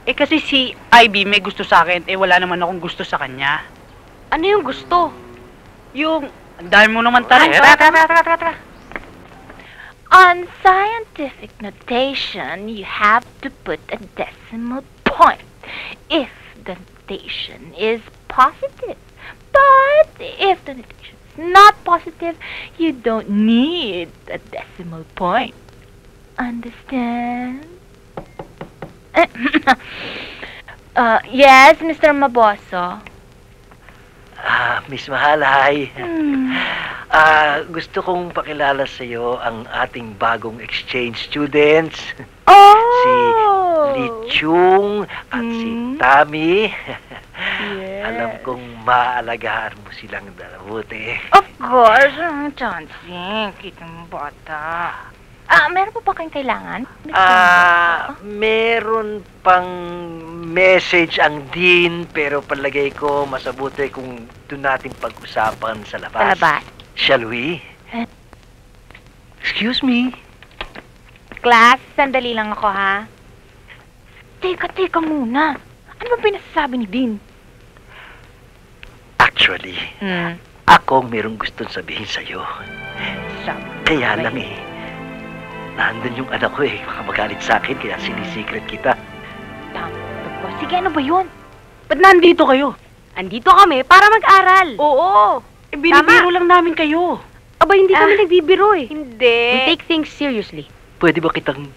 Eh kasi si Ivy may gusto sa akin, eh wala naman akong gusto sa kanya. Ano yung gusto? Yung... Ang dami mo naman talaga. Tara! On scientific notation, you have to put a decimal point if the notation is positive. But if the notation is not positive, you don't need a decimal point. Understand? Yes, Mr. Maboso. Miss Mahal, hi. Gusto kong pakilala sa'yo ang ating bagong exchange students. Oh! Si Li Chung at si Tommy. Yes. Alam kong maaalagaan mo silang dalabuti. Of course, Chancey. Kitang bata. Meron po ba kayong kailangan? Meron pang message ang Dean, pero palagay ko masabuti kung doon natin pag-usapan sa labas. Sa labas? Shall we? Excuse me? Class, sandali lang ako, ha? Teka muna. Ano ba pinasasabi ni Dean? Actually, akong merong gustong sabihin sa'yo. Kaya alam eh, nandun yung anak ko eh, makamagalit sa akin kaya sinisikret kita. Sige, ano ba yun? Ba't nandito kayo? Andito kami para mag-aral. Oo, eh, binibiro lang namin kayo. Aba, hindi kami nagbibiro eh. Hindi. We take things seriously. Pwede ba kitang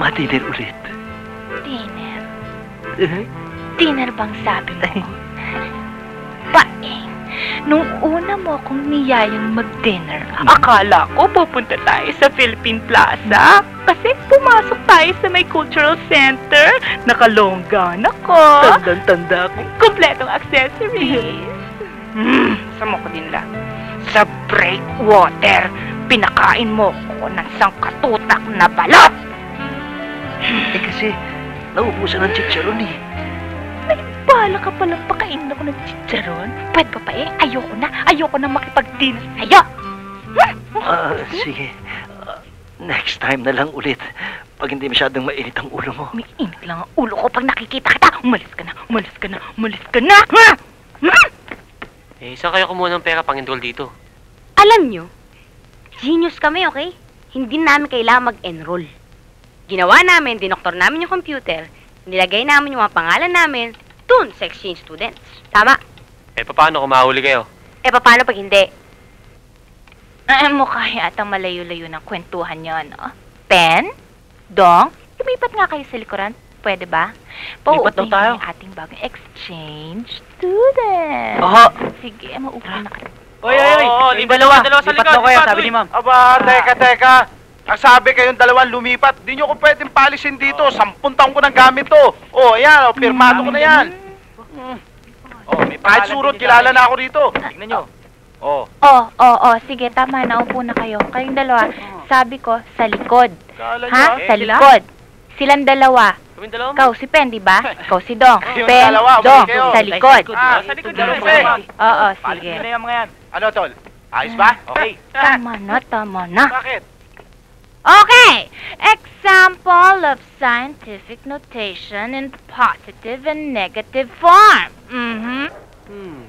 matiner ulit? Tiner? Tiner bang sabi mo? Paeng, nung una mo akong niyayang mag-dinner, akala ko pupunta tayo sa Philippine Plaza. Kasi pumasok tayo sa may cultural center, nakalonggan ako. Tandang-tanda ako. Kompletong accessories. Sama ko din lang. Sa breakwater, pinakain mo ko ng sangkatutak na balat. Eh kasi, naubusan ng chicharon eh. May bala ka palang pakain ako ng chicharon? Pwede ba pa eh? Ayoko na makipag-dinner sa'yo. Sige. Next time na lang ulit. Pag hindi masyadong mainit ang ulo mo. May init lang ang ulo ko pag nakikita kita. Umalis ka na! Eh, saan kayo kumuha ng pera pang enroll dito? Alam nyo, genius kami, okay? Hindi namin kailangan mag-enroll. Ginawa namin, dinoktor namin yung computer, nilagay namin yung mga pangalan namin, dun sa exchange students. Tama? Eh, paano kung mahuli kayo? Eh, paano pag hindi? Mukha yata malayo-layo ng kwentuhan nyo, no? Pen? Dong? Lumipat nga kayo sa likuran. Pwede ba? Pauupo tayo ng ating bagong exchange student. Sige, maupo na kayo. Oy, dalawa sa likod. Lipat daw kayo, sabi ni ma'am. Aba, teka. Ang sabi kayong dalawang lumipat, di nyo ko pwedeng palisin dito. 10 taon ko ng gamit to. Ayan, pirmado ko na yan. Kahit surot, kilala na ako dito. Tignan nyo. Sige, tama na. Upo na kayo. Kayong dalawa, sabi ko, sa likod. Ha? Sa likod. Silang dalawa. Ikaw si Pen, di ba? Ikaw si Dong. Pen, Dong, sa likod. Sa likod na rin, Pen. Oo, sige. Ano, Tol? Ayos ba? Okay. Tama na. Bakit? Okay! Example of scientific notation in positive and negative form.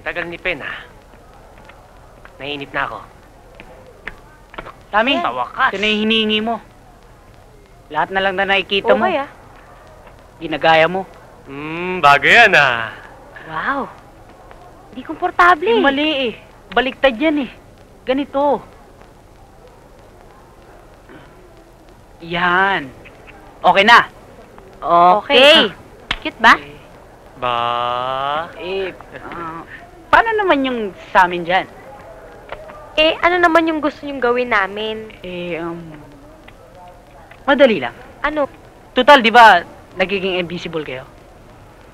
Tagal ni Pen, ha? Nainip na ako. Tami, ito na yung hinihingi mo. Lahat na lang na nakikita mo. Okay, ha? Ginagaya mo. Bago yan ah. Wow. Di komportable eh. Mali eh. Baliktad yan eh. Ganito. Yan. Okay na. Okay. Cute ba? Paano naman yung sa amin dyan? Eh, ano naman yung gusto nyong gawin namin? Madali lang. Ano? Total, di ba, nagiging invisible kayo.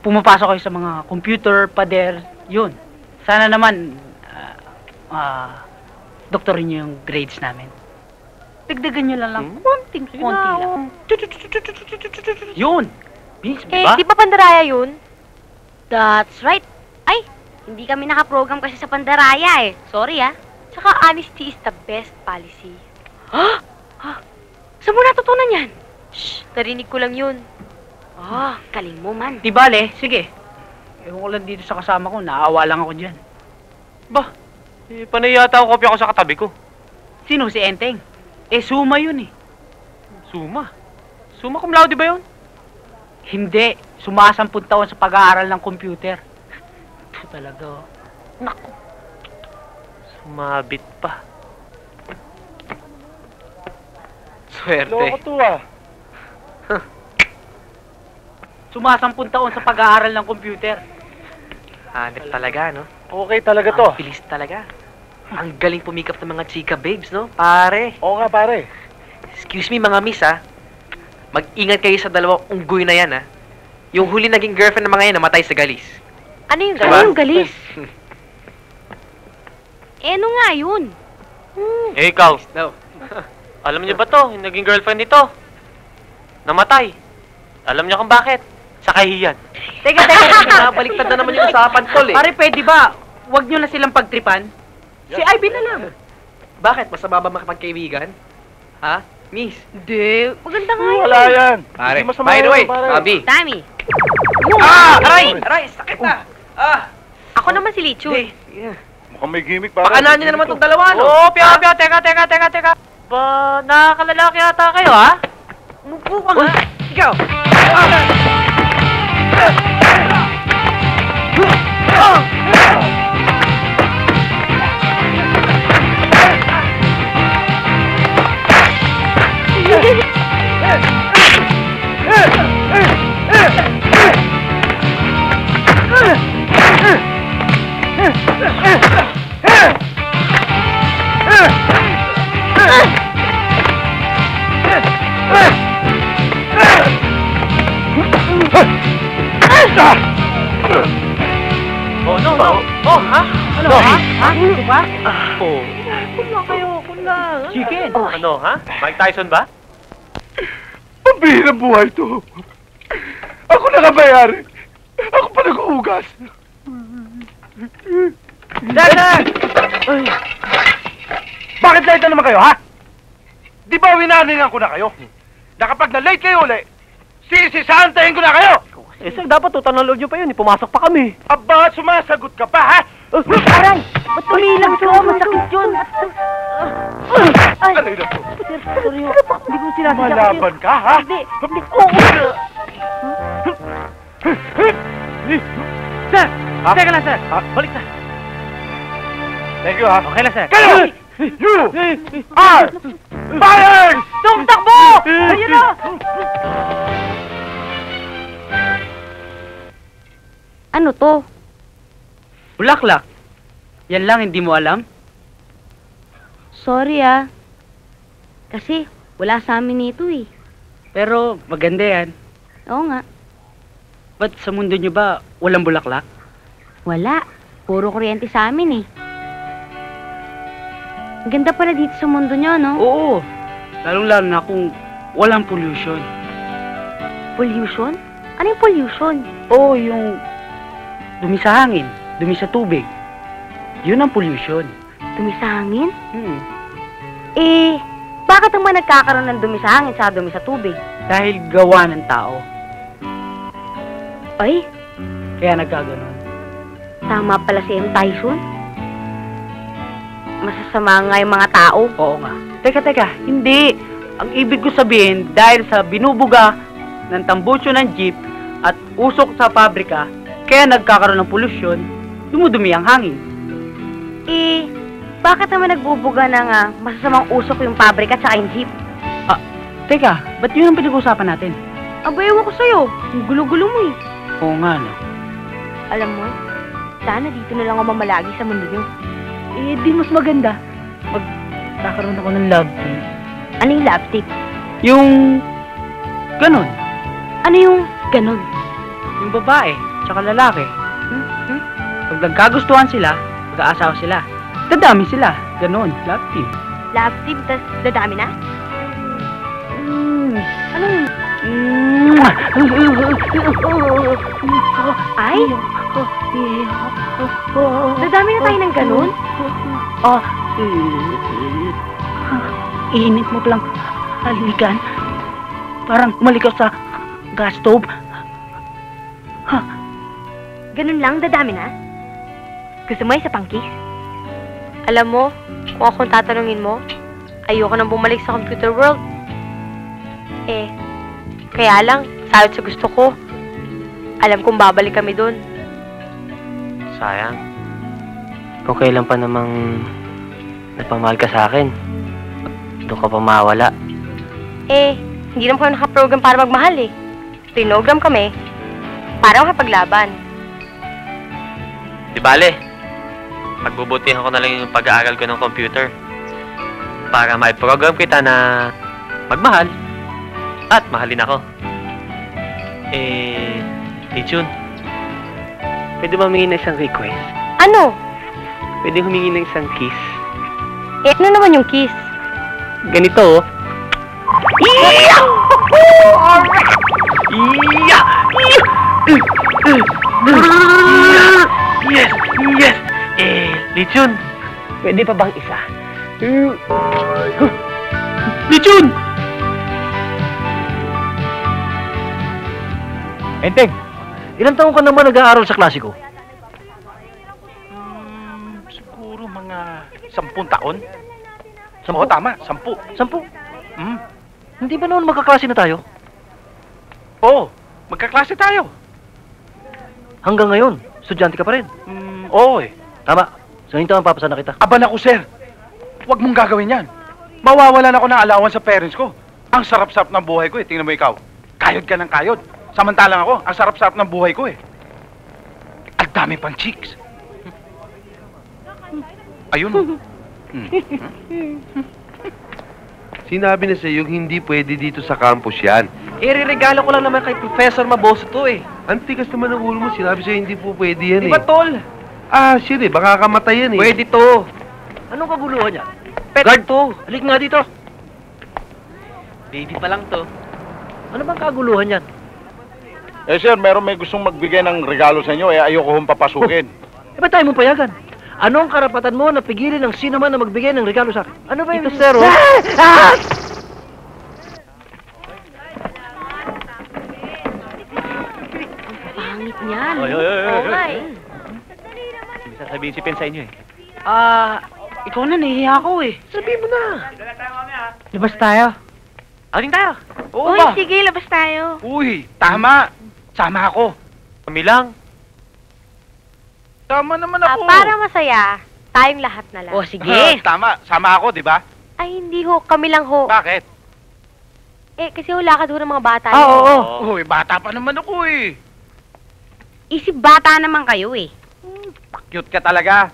Pumapasok kayo sa mga computer, pader, yun. Sana naman, doktorin nyo yung grades namin. Dagdagan nyo lang, konting-konti lang. Yun! Eh, di ba pandaraya yun? That's right. Ay, hindi kami nakaprogram kasi sa pandaraya eh. Sorry ah. Tsaka honesty is the best policy. Saan mo natutunan yan? Shhh, narinig ko lang yun. Kaling mo man. Di bale, sige. Ewan ko lang dito sa kasama ko, naawa lang ako dyan. Bah, panay yata ako, kopya ko sa katabi ko. Sino? Si Enteng? Eh, Suma yun eh. Suma? Suma cum laude ba yun? Hindi, sumasampun taon sa pag-aaral ng computer. Ito talaga. Naku. Sumabit pa. Swerte. Loko to ah. Sumasampun taon sa pag-aaral ng computer. Hanip talaga, no? Okay talaga to. Ang bilis talaga. Ang galing pumikap ng mga chika babes, no? Pare. Oo nga, pare. Excuse me, mga miss, ha? Mag-ingat kayo sa dalawang unggoy na yan, ha? Yung huli naging girlfriend ng mga yan, namatay sa galis. Ano yung galis? Ano nga yun? Eh, ikaw. Alam niyo ba to? Yung naging girlfriend nito. Namatay. Alam niyo kung bakit? Sa kahiyan. Teka. Baliktad na naman yung usapan, Tol, eh. Pare, pwede ba? Huwag nyo na silang pagtripan. Si Ivy na lang. Bakit? Masama ba makipagkaibigan? Ha? Miss? Hindi. Maganda nga yun. Wala yan. Pare. By the way, Bobby. Tami. Aray! Sakit na. Ako naman si Lichun. Mukhang may gimmick para. Pakananin na naman itong dalawa, no? Oo, piyo, teka. Ba, nakakalalaki yata kayo, ha? Umupo ka nga. Ikaw! Ano, ha? Mike Tyson ba? Ang bihira buhay to. Ako nakabayari. Ako pa nag-uugas. Dada! Bakit late na naman kayo, ha? Di ba winaningan ko na kayo? Nakapag na-late kayo ulit, sisisantahin ko na kayo! Eh, sir, dapat utang ng loob nyo pa yun. Pumasok pa kami. Aba, sumasagot ka pa, ha? Uy, aray! Ba't tumilang siya? Masakit yun! Ay! Ano yun ako? Sir, sorry yun. Hindi ko sila sila. Malaban ka, ha? Hindi. Oo! Sir! Teka lang, sir! Balik na! Thank you, ha? Okay lang, sir. Kayo! You are fired! Tumtakbo! Ayun na! Ano to? Bulaklak. Yan lang, hindi mo alam? Sorry, ah. Kasi wala sa amin ito, eh. Pero maganda yan. Oo nga. Ba't sa mundo nyo ba walang bulaklak? Wala. Puro kuryente sa amin, eh. Maganda pala dito sa mundo nyo, no? Oo. Lalong-lalo na kung walang pollution. Pollution? Ano yung pollution? Oo, yung dumi sa hangin. Dumi sa tubig. Yun ang pollution. Dumi sa hangin? Hmm. Eh, bakit naman nagkakaroon ng dumi sa hangin sa dumi sa tubig? Dahil gawa ng tao. Ay? Kaya nagkaganon. Tama pala si M. Tyson? Masasama nga yung mga tao? Oo nga. Teka, hindi. Ang ibig ko sabihin, dahil sa binubuga ng tambucho ng jeep at usok sa pabrika, kaya nagkakaroon ng pollution, dumudumi ang hangin. Eh, bakit naman nagbubuga ng masasamang usok yung pabrika at saka yung jeep? Ah, teka, ba't yun ang pinag-usapan natin? Abay, ewan ko sa'yo. Ang gulo-gulo mo eh. Oo nga, no? Alam mo, sana dito na lang ako mamalagi sa mundo niyo. Eh, di mas maganda. Magkakaroon ako ng love stick. Ano yung love stick? Yung ganon. Ano yung ganon? Yung babae, tsaka lalaki. Pag nagkagustuhan sila, mag-aasawa sila. Dadami sila. Ganon. Love team. Love team? Tas dadami na? Ano yun? Ay! Dadami na tayo ng ganon? Oh. Iinit mo palang halikan. Parang malikaw sa gas stove. Ha? Ganun lang? Dadami na? Gusto mo isa pang kiss? Alam mo, kung akong tatanungin mo, ayoko nang bumalik sa computer world. Eh, kaya lang, sayot sa gusto ko. Alam kong babalik kami doon. Sayang. Kung kailan pa namang napamahal ka sa akin, doon ka pa mawala. Eh, hindi naman kami nakaprogram para magmahal eh. Pinogram kami para makapaglaban. Di bale. Pagbubutihan ko na lang yung pag-aaral ko ng computer para maiprogram kita na magmahal at mahalin ako. Eh, Tichun, pwede ba humingi ng isang request? Ano? Pwede humingi ng isang kiss. Eh, ano naman yung kiss? Ganito, oh. Iya! Iya! Yes! Eh, Lichun, pwede pa bang isa? Lichun! Enteng, ilang taong ka naman nag-aaral sa klase ko? 10 taon? Oo, tama. 10. Hindi ba noon magkaklase na tayo? Oo, magkaklase tayo. Hanggang ngayon, estudyante ka pa rin? Oo eh. Tama. So, hinto ang papasana kita. Aba na ko, sir. Huwag mong gagawin yan. Mawawalan ako ng alawan sa parents ko. Ang sarap-sarap ng buhay ko eh. Tingnan mo ikaw. Kayod ka ng kayod. Samantalang ako, ang sarap-sarap ng buhay ko eh. Ang dami pang chicks. Ayun mo. Sinabi na sa'yo, hindi pwede dito sa campus yan. Ireregalo ko lang naman kay Professor Maboso to eh. Ang tigas naman ang ulo mo, sinabi sa'yo hindi po pwede yan eh. Di ba, tol? Ah, sure eh, baka kamatay yan eh. Pwede to. Anong kaguluhan niya? Pet guard to. Halik nga dito. Baby pa lang to. Ano bang kaguluhan yan? Eh sir, meron may gustong magbigay ng regalo sa inyo eh, ayoko hong papasukin. Eh ba't tayo mong payagan? Anong karapatan mo na pigilin ng sino man na magbigay ng regalo sa akin? Ano ba yung... Ito, sir, oh. Ah! Pangit niyan. Oy. Hindi sasabihin si Pen sa inyo eh. Ikaw na, nahihiya ako eh. Sabihin mo na. Labas tayo. Aling tayo. Oo ba? Uy, sige, labas tayo. Uy, tama. Sama ako. Kami lang. Tama naman ako. Para masaya, tayong lahat na lang. O, sige. Tama, sama ako, di ba? Ay, hindi ho. Kami lang ho. Bakit? Eh, kasi ho, lakad ho ng mga bata. Oo. Uy, bata pa naman ako eh. Isip bata naman kayo eh. Cute ka talaga.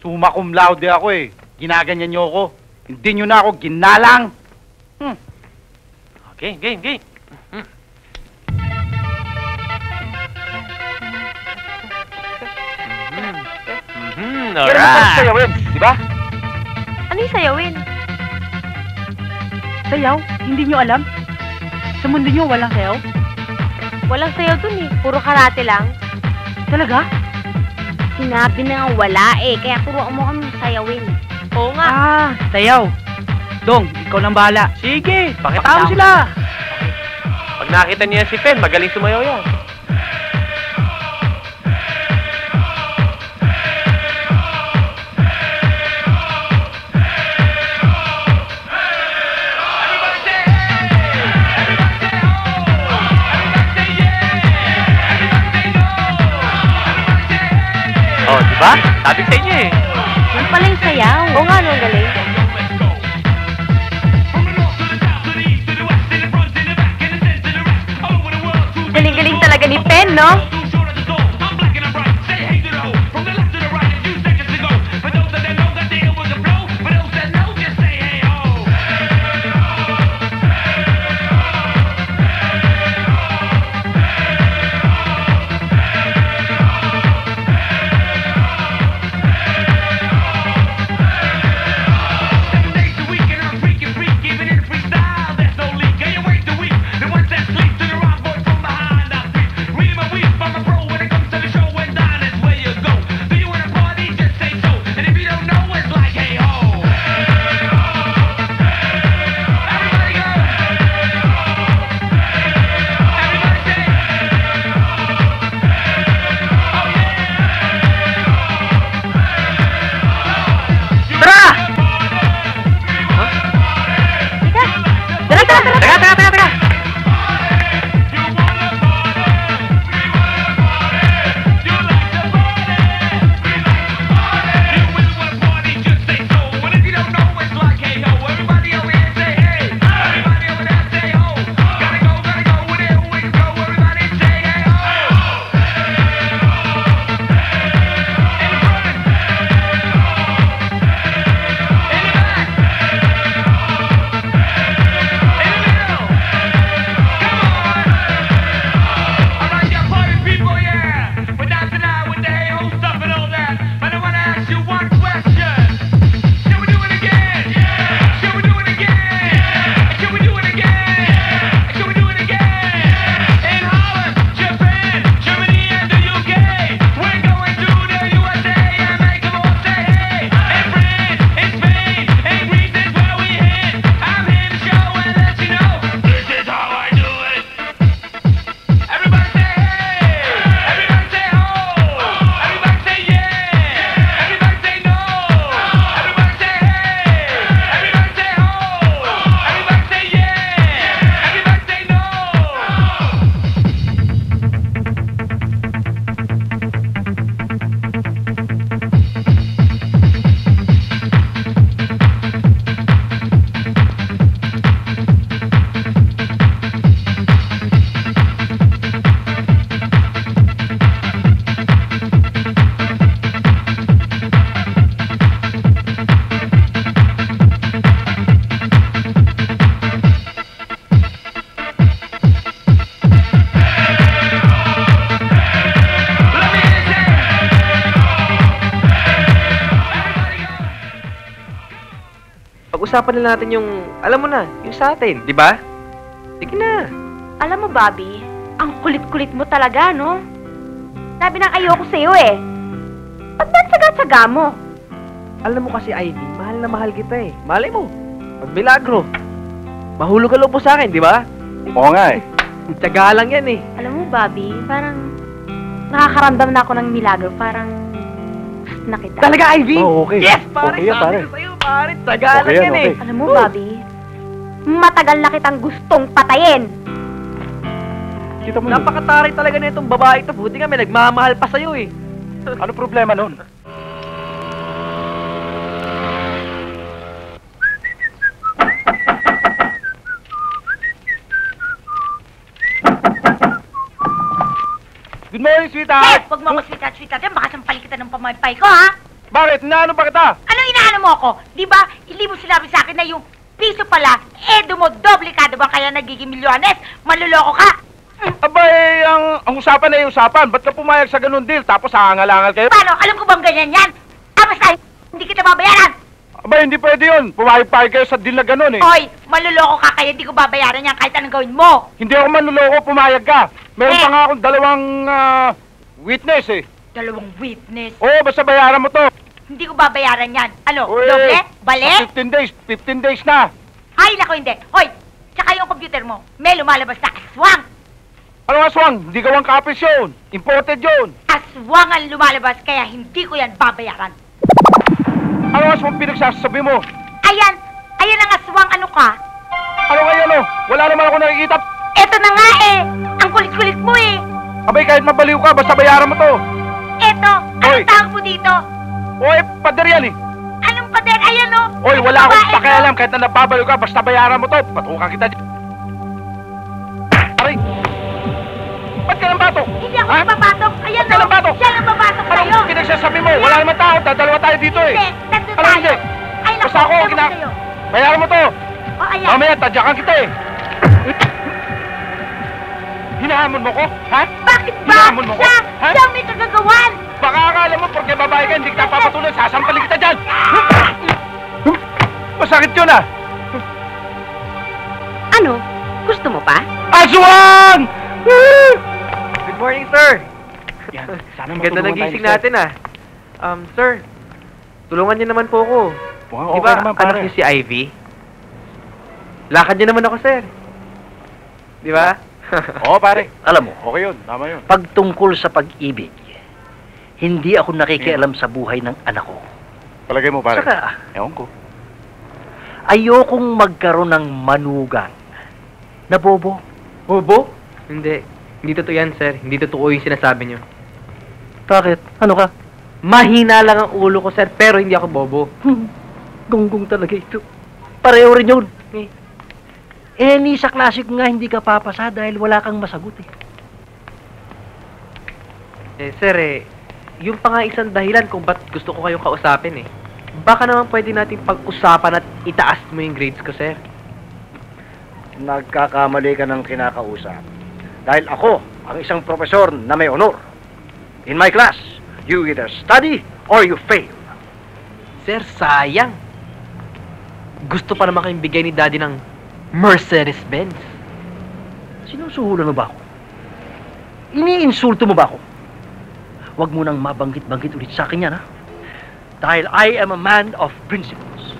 Summa cum laude ako eh. Ginaganyan niyo ako. Hindi niyo na ako ginalang. Okay, game. Alright. Meron sayawin, di ba? Ano yung sayawin? Sayaw? Hindi nyo alam? Sa mundo nyo, walang sayaw? Walang sayaw dun eh. Puro karate lang. Talaga? Sinabi na nga wala eh. Kaya turuan mo kami sayawin. Oo nga. Sayaw. Dong, ikaw nang bahala. Sige, pakitao sila. Pag nakita niya si Pen, magaling sumayaw yan. Diba? Sabi sa inyo eh. Yan pala yung sayaw. Oo nga, anong galing. Galing-galing talaga ni Pen, no? pag-usapan nila natin yung, alam mo na, yung sa atin, di ba? Sige na. Alam mo, Bobby, ang kulit-kulit mo talaga, no? Sabi ng ayoko sa'yo eh. Ba't ba't saga-saga mo? Alam mo kasi, Ivy, mahal na mahal kita eh. Malay mo, magmilagro. Mahulog ka lobo sa akin, di ba? Oo nga eh. Tsaga lang yan eh. Alam mo, Bobby, parang nakakaramdam na ako ng milagro. Parang nakita. Talaga, Ivy? Oh, okay. Yes, pare. Okay, sabi ko sa'yo, pare. Tsaga lang yan eh. Alam mo, Bobby, matagal na kitang gustong patayin. Napakatari talaga na itong babae ito. Buti nga may nagmamahal pa sa'yo eh. Ano problema nun? Good morning, sweetheart! Yes! Huwag mo ako sweetheart yan, baka sampalin kita ng pamaypay ko, ha? Bakit? Inaano pa kita? Anong inaano mo ako? Di ba, hindi mo sinabi sa akin na yung piso pala, eh, dumodoblikado ba kaya nagiging milyones? Maluloko ka! Aba, eh, ang usapan ay usapan. Ba't ka pumayag sa ganun deal? Tapos hangal-hangal kayo? Paano? Alam ko bang ganyan yan? Tapos tayo, hindi kita babayaran! Aba, hindi pwede yun. Pumayag kayo sa deal na ganun, eh. Oy, maluloko ka kaya hindi ko babayaran yan kahit anong gawin mo. Hindi ako maluloko, pumayag ka. Meron pa nga akong dalawang witness eh. Dalawang witness? Oo, basta bayaran mo to. Hindi ko babayaran yan. Ano, doble? Bale? 15 days. 15 days na. Ay, nako hindi. Hoy, tsaka yung computer mo, may lumalabas na aswang. Anong aswang? Hindi gawang copies yun. Imported yun. Aswang ang lumalabas kaya hindi ko yan babayaran. Anong aswang pinagsasabi mo? Ayan. Ayan ang aswang ano ka. Ano kayo ano? Wala naman ako nakikita. Eto na nga eh! Ang kulit-kulit mo eh! Abay, kahit mabaliw ka, basta bayaran mo to! Eto! Anong tawag mo dito? Oy, pader yan eh! Anong pader? Ayan o! Oy, wala akong pakialam kahit na nababaliw ka, basta bayaran mo to! Patukan kita dyan! Aray! Ba't ka nang batok? Hindi ako nababatok! Ayan o! Siya nang babatok tayo! Anong pinagsasabi mo? Wala naman tao! Dalawa tayo dito eh! Hindi! Tatlo tayo! Ay, nakuha naman kayo! Bayaran mo to! O, ayan! Mamaya, tadyakan kita eh! Hinahamon mo ko? Ha? Bakit ba? Hinahamon mo ko? Ha? Siya may kagagawan! Baka akala mo, porke babae ka, hindi kita papatuloy, sasampalin kita dyan! Masakit yun ah! Ano? Gusto mo pa? Aswang! Good morning, sir! Yan, sana ganda na gising natin ah. Sir, tulungan niyo naman po ko. Wow, diba, okay naman, anak niyo si Ivy? Lakad niyo naman ako, sir. Di ba? Oo, pare. Alam mo, okay yun. Tama yun. Pagtungkol sa pag-ibig, hindi ako nakikialam sa buhay ng anak ko. Palagay mo, pare. Saka, ewan ko. Ayokong magkaroon ng manugang na bobo. Bobo? Hindi. Hindi totoo yan, sir. Hindi totoo yung sinasabi niyo. Bakit? Ano ka? Mahina lang ang ulo ko, sir, pero hindi ako bobo. Gonggong talaga ito. Pareho rin yun. Eh, ni sa klasik nga, hindi ka papasa dahil wala kang masagot eh. Eh, sir eh, yung pa nga isang dahilan kung ba't gusto ko kayong kausapin eh. Baka naman pwede natin pag-usapan at itaas mo yung grades ko, sir. Nagkakamali ka ng kinakausap. Dahil ako, ang isang profesor na may honor. In my class, you either study or you fail. Sir, sayang. Gusto pa naman kayong bigay ni Daddy ng Mercedes-Benz. Sinusuhulan mo ba ako? Iniinsulto mo ba ako? Huwag mo nang mabanggit-banggit ulit sa akin yan, ha? Dahil I am a man of principles.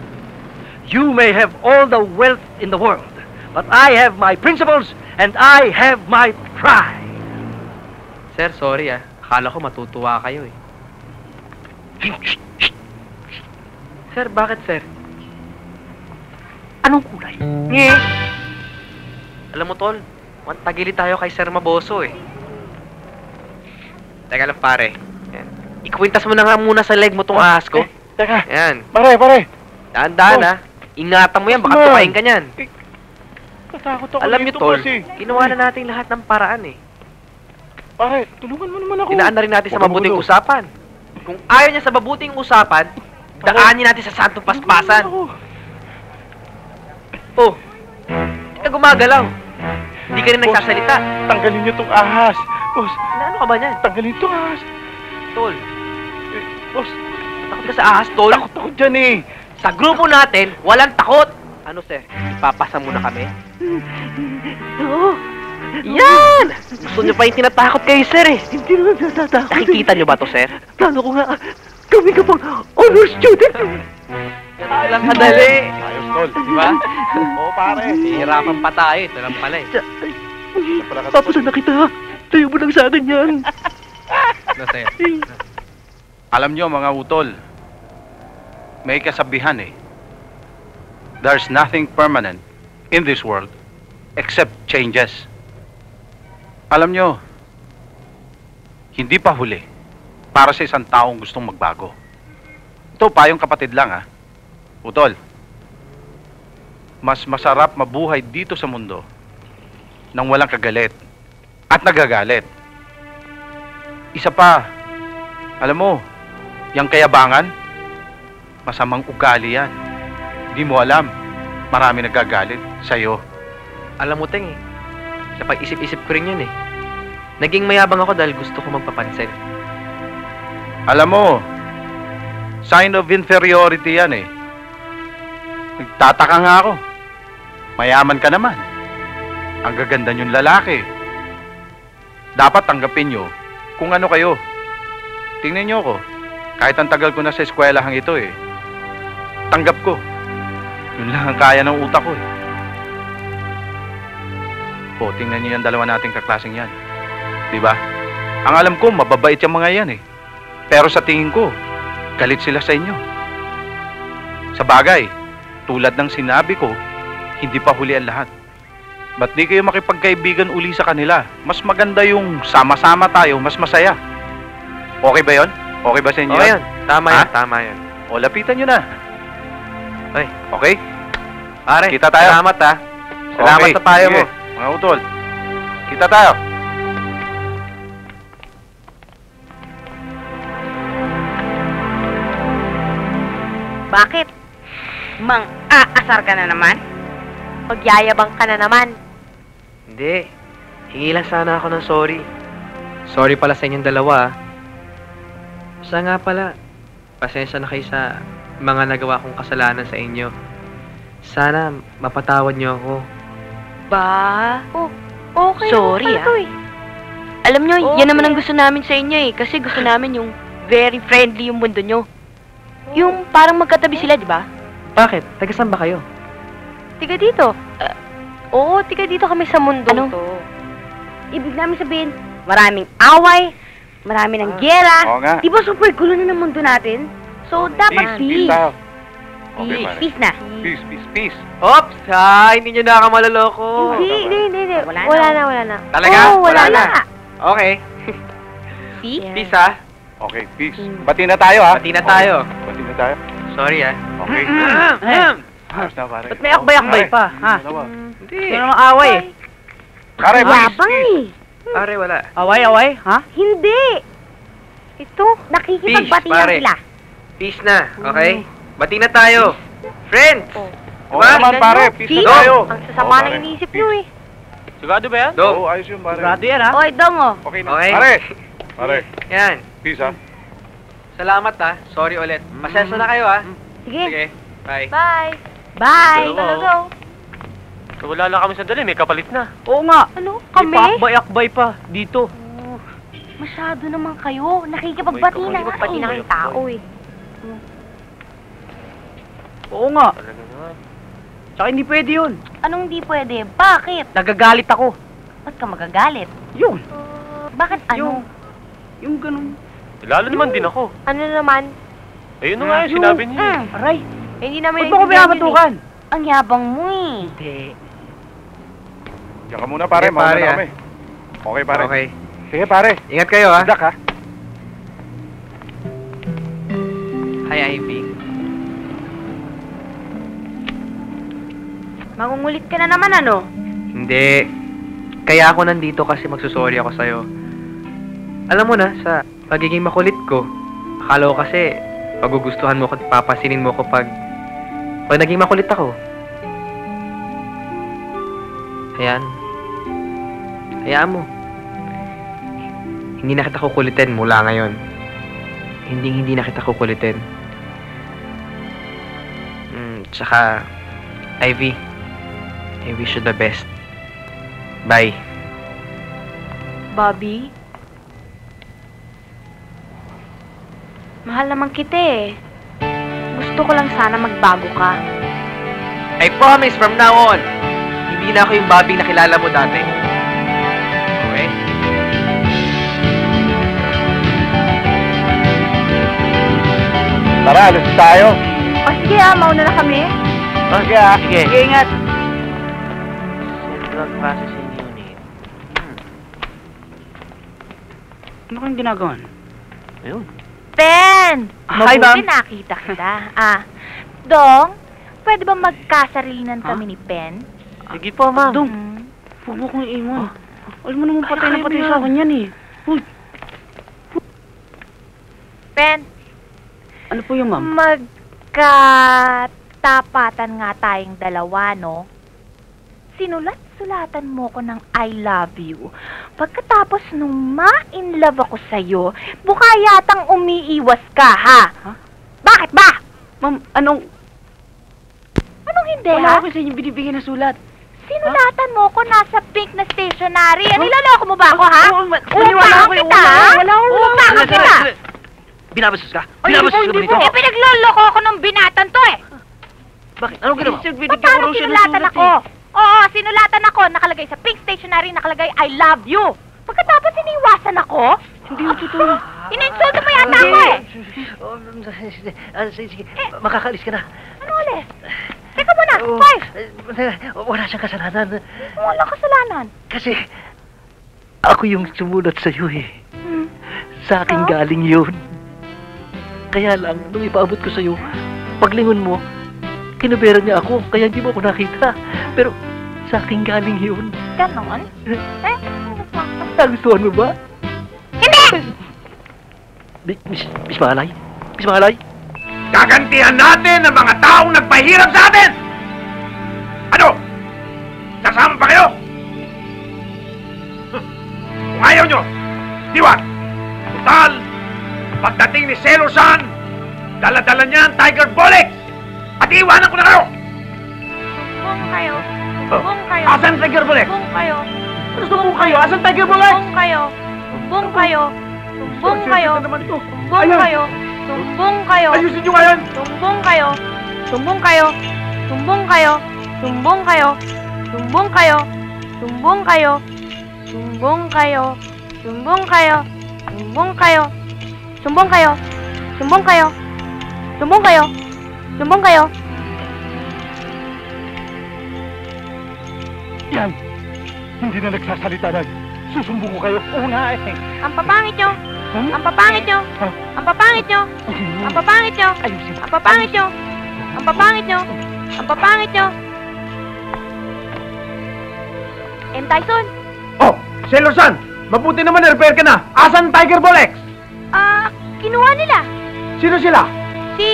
You may have all the wealth in the world, but I have my principles and I have my pride. Sir, sorry, ah. Akala ko matutuwa kayo, eh. Sir, bakit, sir? Anong kulay? Nye! Alam mo, Tol, matagili tayo kay Sir Maboso, eh. Teka lang, pare. Yan. Ikwintas mo na nga muna sa leg mo tong ahas ko. Teka. Yan. Pare. Daan-daan, ha. Ingatan mo yan, baka tumain ka niyan. Katakot ako. Alam niyo, Tol, ginawa na natin lahat ng paraan, eh. Pare, tulungan mo naman ako. Dinaan na rin natin sa mabuting usapan. Kung ayaw niya sa mabuting usapan, daanin natin sa santong paspasan. Oh, hindi ka gumagalaw. Hindi ka rin nagsasalita. Tanggalin niyo itong ahas. Boss, ano ka ba niyan? Tanggalin itong ahas. Tol. Boss, takot ka sa ahas, Tol? Takot ako dyan eh. Sa grupo natin, walang takot. Ano, sir? Ipapasa muna kami? Oo. Yan! Gusto nyo pa yung tinatakot kayo, sir, eh. Hindi naman natatakot. Nakikita nyo ba to, sir? Plano ko nga, kami ka pang honor student. Yan lang kadali. Ayos, tol. Di ba? Oo, pare. Hirapan pa tayo. Ito lang pala, eh. Tapos na nakita. Tayo mo lang sa akin yan. No, sir. Alam nyo, mga utol, may kasabihan, eh. There's nothing permanent in this world except changes. Alam nyo, hindi pa huli para sa isang taong gustong magbago. Ito, payong kapatid lang, ha? Utol, mas masarap mabuhay dito sa mundo nang walang kagalit at nagagalit. Isa pa, alam mo, yang kayabangan, masamang ugali yan. Di mo alam, marami nagagalit sa'yo. Alam mo, Teng, napag-isip-isip ko rin yun, eh. Naging mayabang ako dahil gusto ko magpapansin. Alam mo, sign of inferiority yan, eh. Nagtataka nga ako. Mayaman ka naman. Ang gaganda niyong lalaki. Dapat tanggapin niyo kung ano kayo. Tingnan niyo ko. Kahit ang tagal ko na sa eskwelahang ito, eh. Tanggap ko. Yun lang ang kaya ng utak ko, eh. O, tingnan niyo yung dalawa nating kaklaseng yan. Diba? Ang alam ko, mababait yung mga yan, eh. Pero sa tingin ko, galit sila sa inyo. Sa bagay, tulad ng sinabi ko, hindi pa huli ang lahat. Ba't di kayo makipagkaibigan uli sa kanila? Mas maganda yung sama-sama tayo, mas masaya. Okay ba yon? Okay ba sa inyo? Okay, tama yan, tama yan. O, lapitan nyo na. Ay, okay? Pare, kita tayo. Salamat, ha. Salamat sa payo mo. Mga utol, kita tayo. Bakit? Mang-aasar ka na naman? Magyayabang ka na naman? Hindi. Hingi lang sana ako ng sorry. Sorry pala sa inyong dalawa. Basta nga pala, pasensya na kayo sa mga nagawa kong kasalanan sa inyo. Sana mapatawad niyo ako. Ba? Oh, okay. Sorry, ah. Alam niyo, okay, yan naman ang gusto namin sa inyo, eh. Kasi gusto namin yung very friendly yung mundo niyo. Yung parang magkatabi sila, di ba? Bakit? Taga saan ba kayo? Tiga dito. Oo, tiga dito kami sa mundo. Ano? To? Ibig namin sabihin, maraming away, maraming ng gera. Oo nga. Di ba super gulo na ng mundo natin? So, dapat peace. Peace. Oops! Ha! Hindi nyo na kamaloloko. Hindi. Wala na. Talaga? Wala na. Okay. Peace? Yeah. Peace, ha? Okay, peace. Bati na tayo, ha? Bati na tayo. Sorry, ha? Okay. Ba't may akbay-akbay pa, ha? Hindi. Ano naman away? Pare, peace. Pare, wala. Away, ha? Hindi. Ito, nakikipagbatihan sila. Peace na, okay? Bati na tayo. Friends! Oo naman, pare. Peace na tayo. Ang sasama na iniisip nyo, eh. Sigurado ba yan? Oo, ayos yun, pare. Sigurado yan, ha? Okay, dong, oh. Okay na. Pare. Yan. Peace, ha? Salamat, ha? Sorry ulit. Pasensya na kayo, ha? Sige. Bye. Go. Wala lang kami sandali. May kapalit na. Oo nga. Ano? Kami? Ipaakbay-akbay pa. Dito. Masyado naman kayo. Nakikipagbati na nga. Pati na kayong tao, eh. Oo nga. Tsaka hindi pwede yun. Anong hindi pwede? Bakit? Nagagalit ako. Ba't ka magagalit? Yun. Bakit ano? Yung ganun. Lalo naman din ako. Ano naman? Ayun nga yung sinabi niyo. Aray. Hindi namin nagsigaw yun. Huwag mo ko pinapatukan. Ang yabang mo, eh. Hindi. Diyan ka muna, pare. Mauna na kami. Okay, pare. Sige, pare. Ingat kayo, ha. Black, ha. Hi, Ivy. Mangungulit ka na naman, ano? Hindi. Kaya ako nandito kasi magsusorry ako sa'yo. Alam mo na, sa pagiging makulit ko, akala ko kasi pagugustuhan mo ko at papasinin mo ko pag naging makulit ako. Ayan. Hayaan mo. Hindi na kita kukulitin mula ngayon. Hindi na kita kukulitin. Tsaka, Ivy, I wish you the best. Bye. Bobby? Mahal naman kita eh. Gusto ko lang sana magbago ka. I promise from now on, hindi na ako yung Bobby na kilala mo dati. Okay? Tara, alis tayo. O sige ah, mauna na kami. O sige ah, sige. Sige, ingat. Central Processing Unit. Ano kayong ginagawan? Ayun. Ben! Hi, Ma'am. Mabuti nakita kita. Ah, Dong, pwede ba magkasarinan kami ni Ben? Sige po, Ma'am. Dong, huwag mo kong iwan. Alam mo naman patay na patay sa akin yan eh. Uy! Ben! Ano po yung, Ma'am? Magkatapatan nga tayong dalawa, no? Sinulat-sulatan mo ko ng I love you. Pagkatapos nung ma-in-love ako sa'yo, buka yatang umiiwas ka, ha? Huh? Bakit ba? Ma'am, anong... Anong hindi, wala ha? Wala ako sa inyong binibigyan na sulat. Sinulatan mo ko nasa pink na stationery. Huh? Nilaloko mo ba ako, ha? Upahan kita, ha? Upahan kita! Binabasos ka? Binabasos ka ba nito? Eh, pinagloloko ako ng binatan to eh! Bakit? Anong ginawa? Paano sinulatan ako? Oo, sinulatan ako. Nakalagay sa pink stationery, nakalagay I love you. Pagkatapos iniwasan ako? Hindi yung totoo. Ininsulto mo yata ako eh! Sige, makakaalis ka na. Ano ulit? Teka muna, boy! Wala siyang kasalanan. Wala kasalanan? Kasi, ako yung sumulat sa'yo eh. Sa akin galing yun. Kaya lang, nung ipaabot ko sa'yo, paglingon mo, kinabera niya ako, kaya hindi mo ako nakita. Pero, sa akin galing yun. Ganon? Eh? Nagustuhan mo ba? Hindi! Miss Mahalay? Miss Mahalay? Gagantihan natin ang mga taong nagpahirap sa atin! Ano? Sasama pa kayo? Kung ayaw nyo, diwat! Total! Pagdating ni Zero-san, dala-dala niya ang Tiger Ball X! At iiwanan ko na kayo! Sumbong kayo! Sumbong kayo! Asan Tiger Ball X? Sumbong kayo! Ano sumbong kayo? Asan Tiger Ball X? Sumbong kayo! Sumbong kayo! Sumbong kayo! Sumbong kayo! Sumbong kayo! Ayusin nyo ngayon! Sumbong kayo! Sumbong kayo! Sumbong kayo! Sumbong kayo! Sumbong kayo! Sumbong kayo! Sumbong kayo! Sumbong kayo! Sumbong kayo! Sumbong kayo! Sumbong kayo! Sumbong kayo! Sumbong kayo! Yan! Hindi na nagsasalita lang. Susumbong ko kayo una eh. Ang papangit nyo! Ang papangit nyo! Ang papangit nyo! Ang papangit nyo! Ang papangit nyo! Ang papangit nyo! Ang papangit nyo! M. Tyson! Oh! Sailor-san! Mabuti naman na-repair ka na! Asan Tiger Ball X? Kinuha nila. Sino sila? Si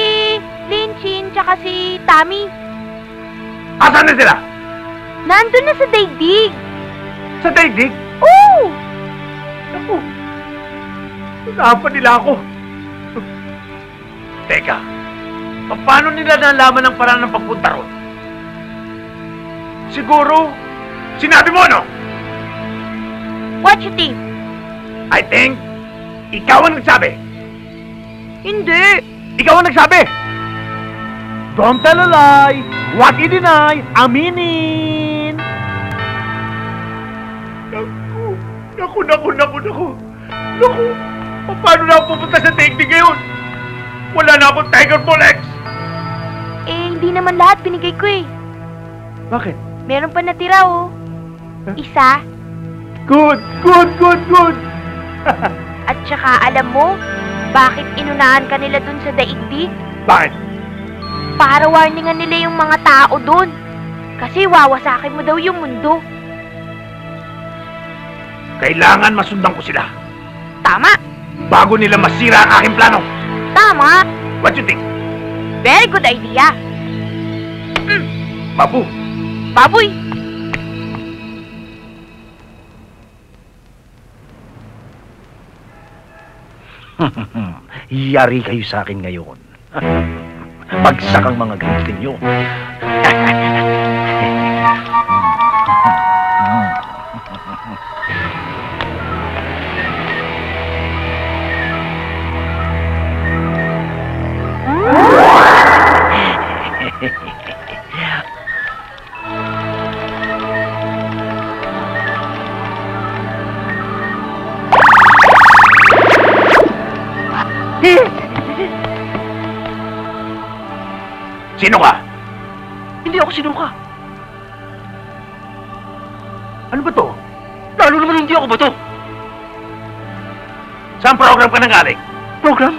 Lin Chin tsaka si Tommy. Asan na sila? Nandun na sa daigdig. Sa daigdig? Oo! Naku, naapan nila ako. Teka, paano nila nalaman ang paraan ng pagpunta ron? Siguro, sinabi mo, no? What you think? I think, ikaw ang nagsabi. Hindi! Ikaw ang nagsabi! Don't tell a lie! Huwag i-deny! Aminin! Naku! Naku, naku, naku, naku! Naku! Paano na ako pupunta sa technique ngayon? Wala na akong Tiger Ball X! Eh, hindi naman lahat binigay ko eh. Bakit? Meron pa natira oh. Huh? Isa. Good! Good! Good! Good! At saka, alam mo, bakit inunahan ka nila dun sa daigdig? Bakit? Para warningan nila yung mga tao dun. Kasi wawasakin mo daw yung mundo. Kailangan masundan ko sila. Tama. Bago nila masira ang aking plano. Tama. What you think? Very good idea. Babu. Baboy. Yari kayo sa akin ngayon. Pagsakang mga gamitin nyo. Sino ka? Hindi ako sino ka. Ano ba to? Lalo naman hindi ako ba to? Saan program ka nanggaling? Program?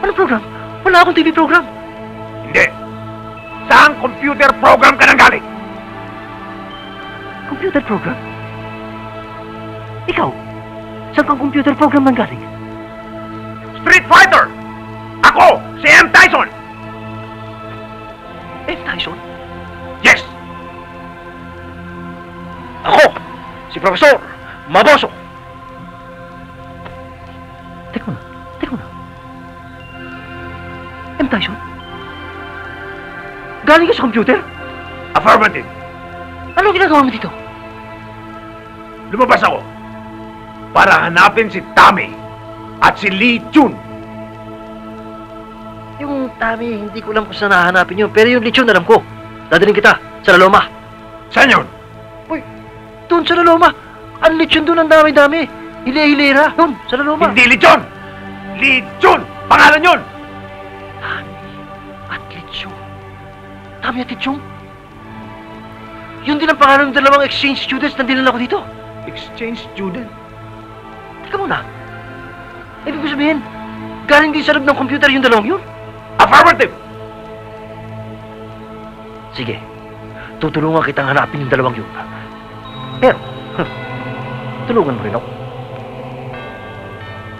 Ano program? Wala akong TV program. Hindi. Saan computer program ka nanggaling? Computer program? Ikaw? Saan kang computer program nanggaling? Street Fighter! Ako, si M. Tyson! M. Tyson? Yes! Ako, si Professor Maboso. Teka na. M. Tyson? Galing ka sa computer? Affirmative. Anong ginagawa mo dito? Lumabas ako para hanapin si Tommy at si Lee Chun. Yung Tommy, hindi ko alam kung saan nahanapin yun. Pero yung lechon, alam ko. Dadaling kita sa Laloma. Saan yun? Uy, doon sa Laloma. Ang lechon doon, ang dami-dami. Hile-hilera. Doon, sa Laloma. Hindi lechon! Lechon! Pangalan yun! Tommy at lechon. Tommy at lechon? Yun din ang pangalan ng dalawang exchange students na dinala ko dito. Exchange student? Teka muna. Ibig ko sabihin, galing din sa loob ng computer yung dalawang yun? Affirmative! Sige, tutulungan kitang hanapin yung dalawang yun. Pero, tulungan mo rin ako.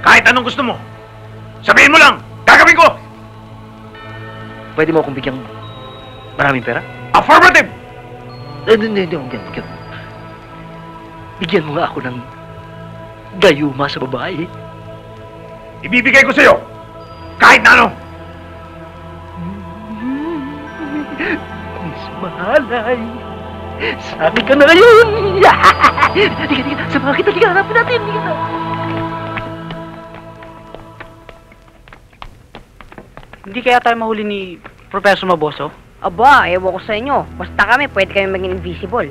Kahit anong gusto mo, sabihin mo lang, gagawin ko! Pwede mo akong bigyang maraming pera? Affirmative! Hindi, bigyan mo nga ako ng gayuma sa babae. Ibibigay ko sa'yo, kahit na ano! Mahalay, sa akin ka na ngayon. Tiga, sama kita, tiga, hanapin natin. Hindi kaya tayo mahuli ni Professor Maboso? Aba, ewan ko sa inyo. Basta kami, pwede kami maging invisible.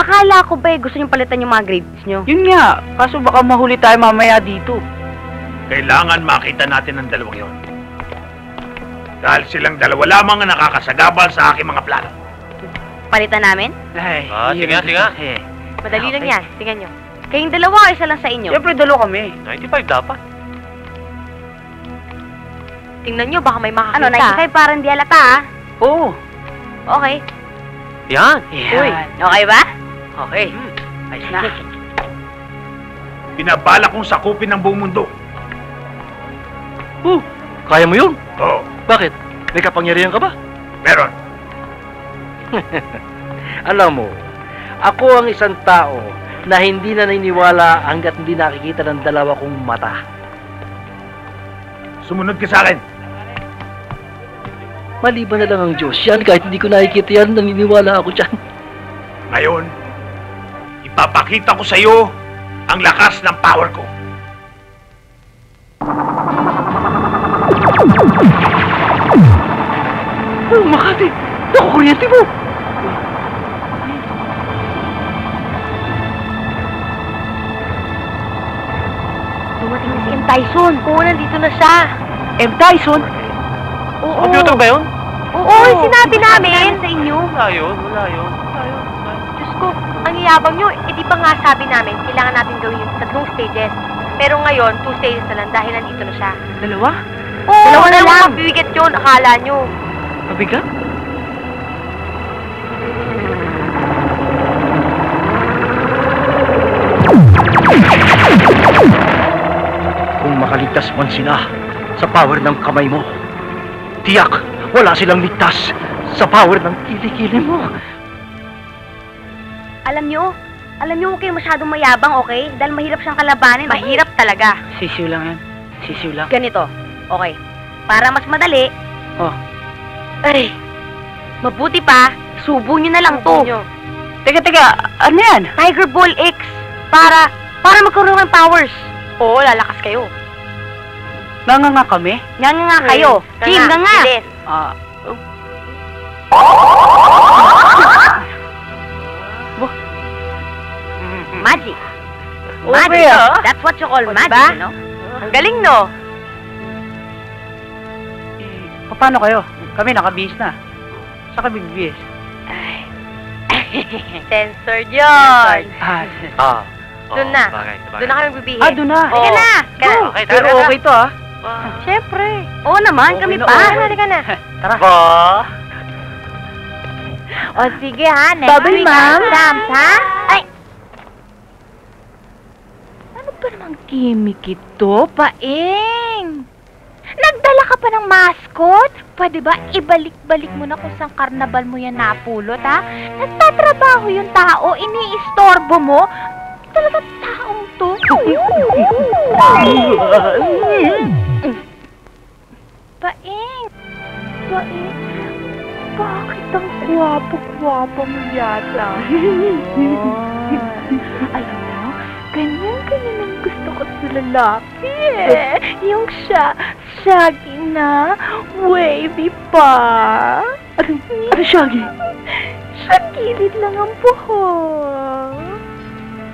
Akala ko ba gusto niyong palitan yung mga grades niyo? Yun nga, kaso baka mahuli tayo mamaya dito. Kailangan makita natin ang dalawang yun. Dahil silang dalawa lamang na nakakasagabal sa aking mga plano. Palitan namin? Ay, sige. Madali lang yan. Tingnan nyo. Kayong dalawa o isa lang sa inyo? Siyempre, dalawa kami. 95 dapat. Tingnan nyo, baka may makakita. Ano, 95 para hindi halata, ah? Oo. Okay. Yan. Uy, okay ba? Okay. Ayos na. Pinabala kong sakupin ng buong mundo. Oh, kaya mo yun? Oo. Bakit? May kapangyarihan ka ba? Meron. Alam mo, ako ang isang tao na hindi na naniniwala hanggat hindi nakikita ng dalawa kong mata. Sumunod ka sa akin. Maliban na lang ang Diyos yan. Kahit hindi ko nakikita yan, naniniwala ako dyan. Ngayon, ipapakita ko sa iyo ang lakas ng power ko. Oh, Makati! Nakukuryente mo! Dumating na si M. Tyson. Oo, nandito na siya. M. Tyson? Oo. Computer ba yun? Oo, sinabi namin. Sa inyo. Wala yun. Diyos ko, ang iyabang nyo. E di pa nga sabi namin, kailangan natin gawin yung 3 stages. Pero ngayon, 2 stages na lang dahil nandito na siya. Dalawa? Oo, dalawa na lang. Bibigat yun, akala nyo. Mabigat? Kung makaligtas man sila sa power ng kamay mo, tiyak wala silang ligtas sa power ng kilikili mo. Alam nyo okay masyadong mayabang, okay? Dahil mahirap siyang kalabanin. Mahirap talaga. Sisiw lang yan. Ganito, okay. Para mas madali, Oh. Ay, mabuti pa, subo nyo na lang to. Teka, ano yan? Tiger Ball X. Para magkaroon ng powers. Oo, lalakas kayo. Nanganga kami? Nanganga kayo. Team, nanganga. Magic. Magic. That's what you call magic, no? Ang galing, no? Paano kayo? Kami nakabihis na. Saka bigbihis. Censored yun. Doon na kami bibihis. Doon na. Teka na. Pero okay to, ah. Siyempre. Oo naman, kami pa. Teka na. Tara. O sige, ha. Next week, ha? Ay. Ano ba namang gimmick ito, paeng? Nagdala ka pa ng mascot? Pwede ba ibalik-balik mo na kung saan karnabal mo yan napulot, ha? Nagtatrabaho yung tao, iniistorbo mo. Talaga taong to. Paing, bakit ang guwapo-guwapo mo yata? Alam mo, ganyan-ganyan ang gusto ko sa lalaki. Yung siya, shaggy na, wavy pa. Ano shaggy? Shagilid lang ang buhok.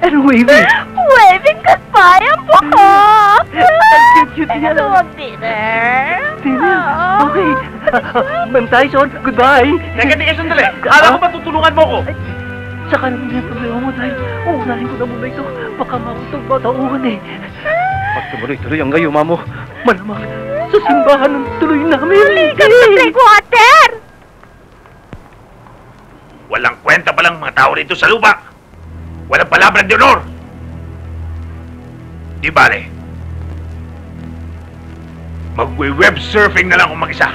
Ano wavy? Wavy ka pa yung buhok! Ang cute-cute niya lang. Ano, Peter? Peter? Okay. Ma'am Tyson, goodbye. Nagkatigasan dali. Alam ko ba tutulungan mo ko? Sa kanila niya problema mo dahil uunahin ko na muna ito. Baka mautog ba taon eh. Pag tumuloy-tuloy ang gayo, mamo, malamang sa simbahan ng tuloy namin. Halika sa playwater! Walang kwenta palang mga tao rito sa lupa. Walang palabrang de honor. Di bale. Magwe-web surfing na lang kung mag-isa.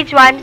Page 1.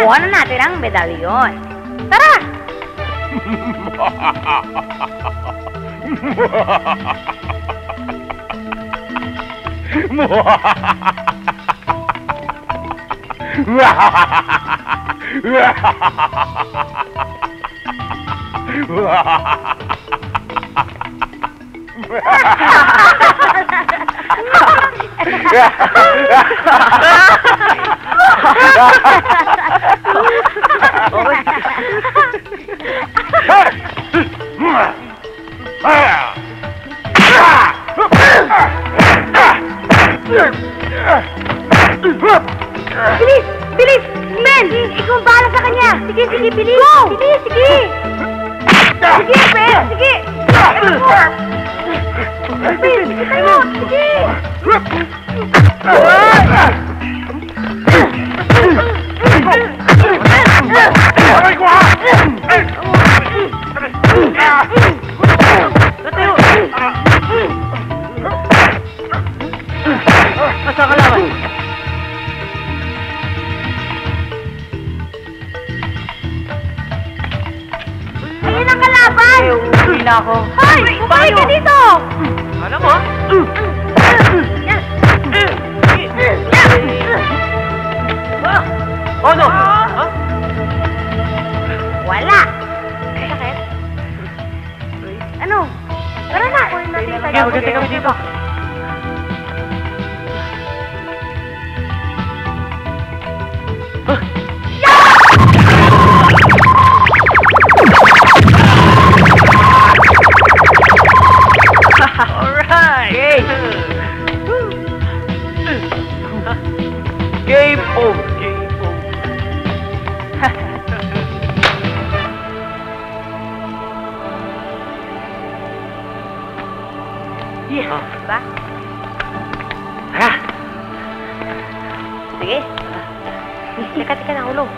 Kuha na natin ang medalyon. Tara! Bilis! Bilis! Men! Ikaw ang bahala sa kanya! Sige, sige, bilis! Go! Bilis, sige! Sige, men! Sige! Men, sige tayo! Sige! Aray ko ha! Tatayo! Masa ka laban! Ayun ang kalaban! Uwi na ako! Hoy! Bumalik ka dito! Ano mo? Ano? Wala! Bakit? Ano? Tara na! Okay, magkita kami dito! Alright! Game over! Ba? Tara! Sige. Teka na, ulo.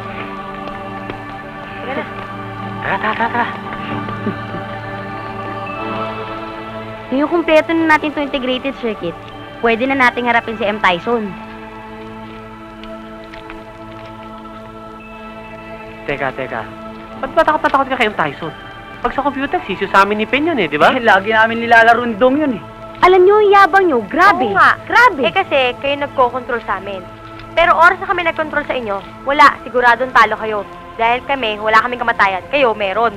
Sige na. Tara. Yung kumpleto na natin itong integrated circuit, pwede na nating harapin si M. Tyson. Teka. Ba't ba takot ka kay M. Tyson? Pag sa computer, sisyo sa amin ni Pen yun eh, di ba? Eh, lagi namin nilalarong dong yun eh. Alam nyo, yabang nyo. Grabe. Oo nga. Grabe. Eh kasi, kayo nagko-control sa amin. Pero oras na kami nag-control sa inyo, wala. Siguradong talo kayo. Dahil kami, wala kaming kamatayan. Kayo, meron.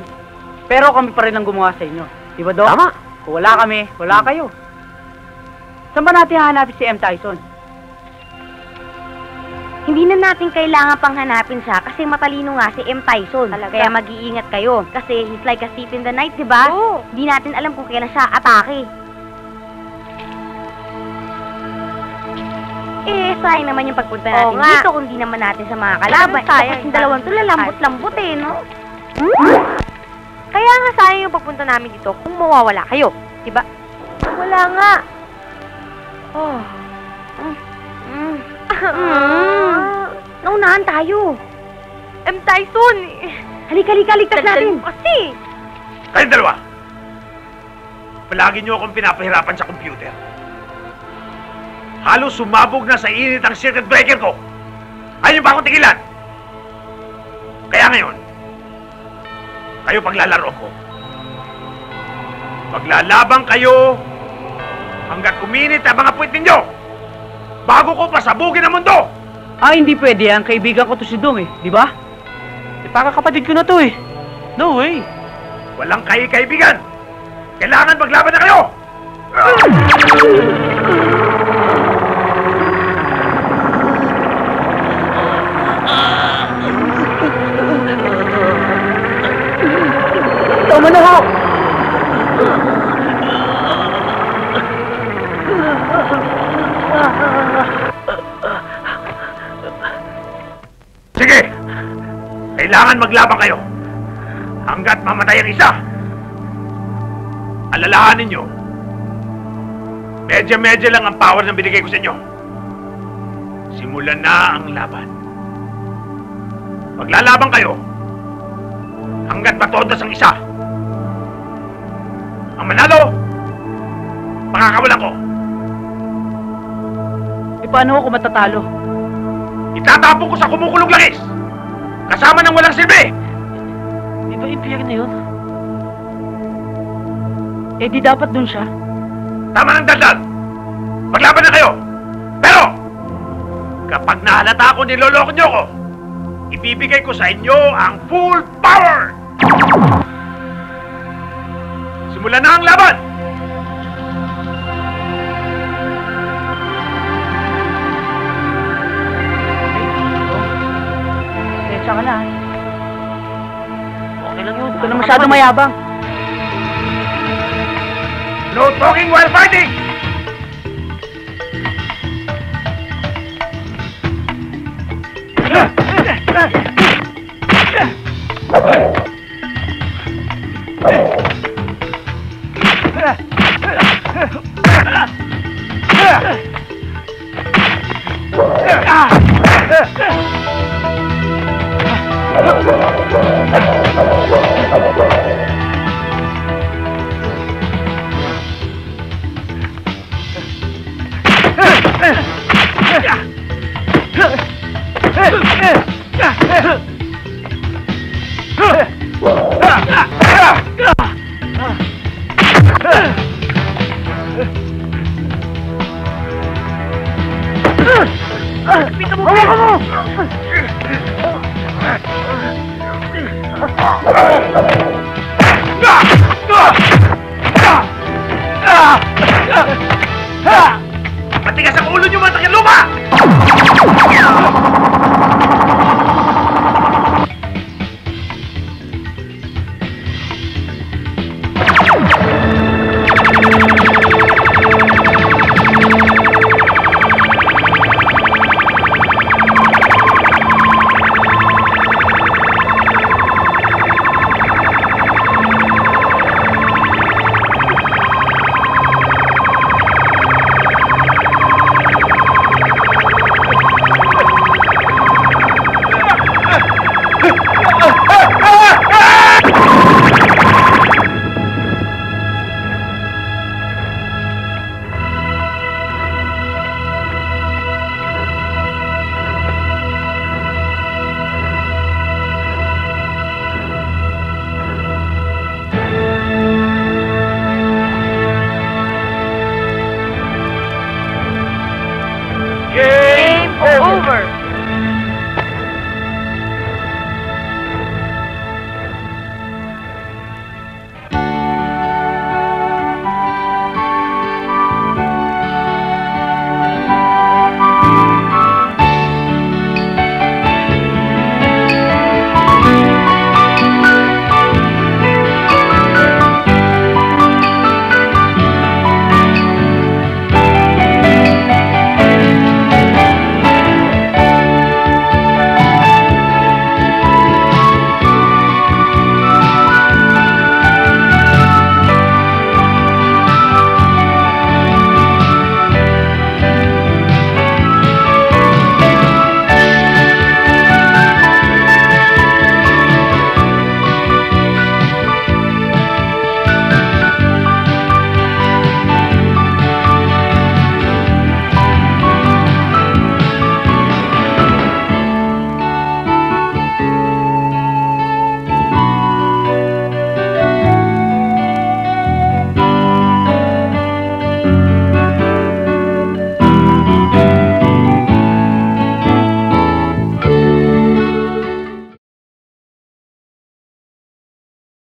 Pero kami pa rin ang gumawa sa inyo. Di ba, Dok? Tama. Kung wala kami, wala kayo. Saan ba natin hahanapin si M. Tyson? Hindi na natin kailangan pang hanapin siya kasi matalino nga si M. Tyson. Talaga. Kaya mag-iingat kayo. Kasi he's like a thief in the night, di ba? Oo. Hindi natin alam kung kailan siya atake. Eh, sayang naman yung pagpunta natin dito kung di naman natin sa mga kalaban. Kasi dalawang to lalambot-lambot eh, no? Kaya nga sayang yung pagpunta namin dito kung mawawala kayo, di ba? Wala nga. Oh. Naunahan tayo. M. Tyson! Halika, ligtas natin. Kasi! Kayong dalawa! Palagi nyo akong pinapahirapan sa computer. Halos sumabog na sa init ang circuit breaker ko. Ayaw ba akong tigilan? Kaya ngayon, kayo paglalaro ko. Paglalabang kayo hanggat kuminit ang mga puwit ninyo bago ko pasabugin ang mundo. Ah, hindi pwede yan. Kaibigan ko to si Dong eh, di ba? Eh, para kapatid ko na to eh. No way. Walang kaibigan. Kailangan maglaban na kayo. Sige! Kailangan maglaban kayo hanggat mamatay ang isa. Alalahan ninyo, medya-medya lang ang power na binigay ko sa inyo. Simulan na ang laban. Maglalaban kayo hanggat matodas ang isa. Ang manalo, makakawalan ko. E paano ako matatalo? Itatapon ko sa kumukulong langis! Kasama ng walang silbi! Di ba impyerno yun? Eh di dapat dun siya. Tama ng daldal! Maglaban na kayo! Pero, kapag nahalata ko niloloko niyo ko, ibibigay ko sa inyo ang full power! Simulan na ang laban! Saka na. Okay lang yun. Huwag na masyado mayabang. No talking while fighting! Pinta mo!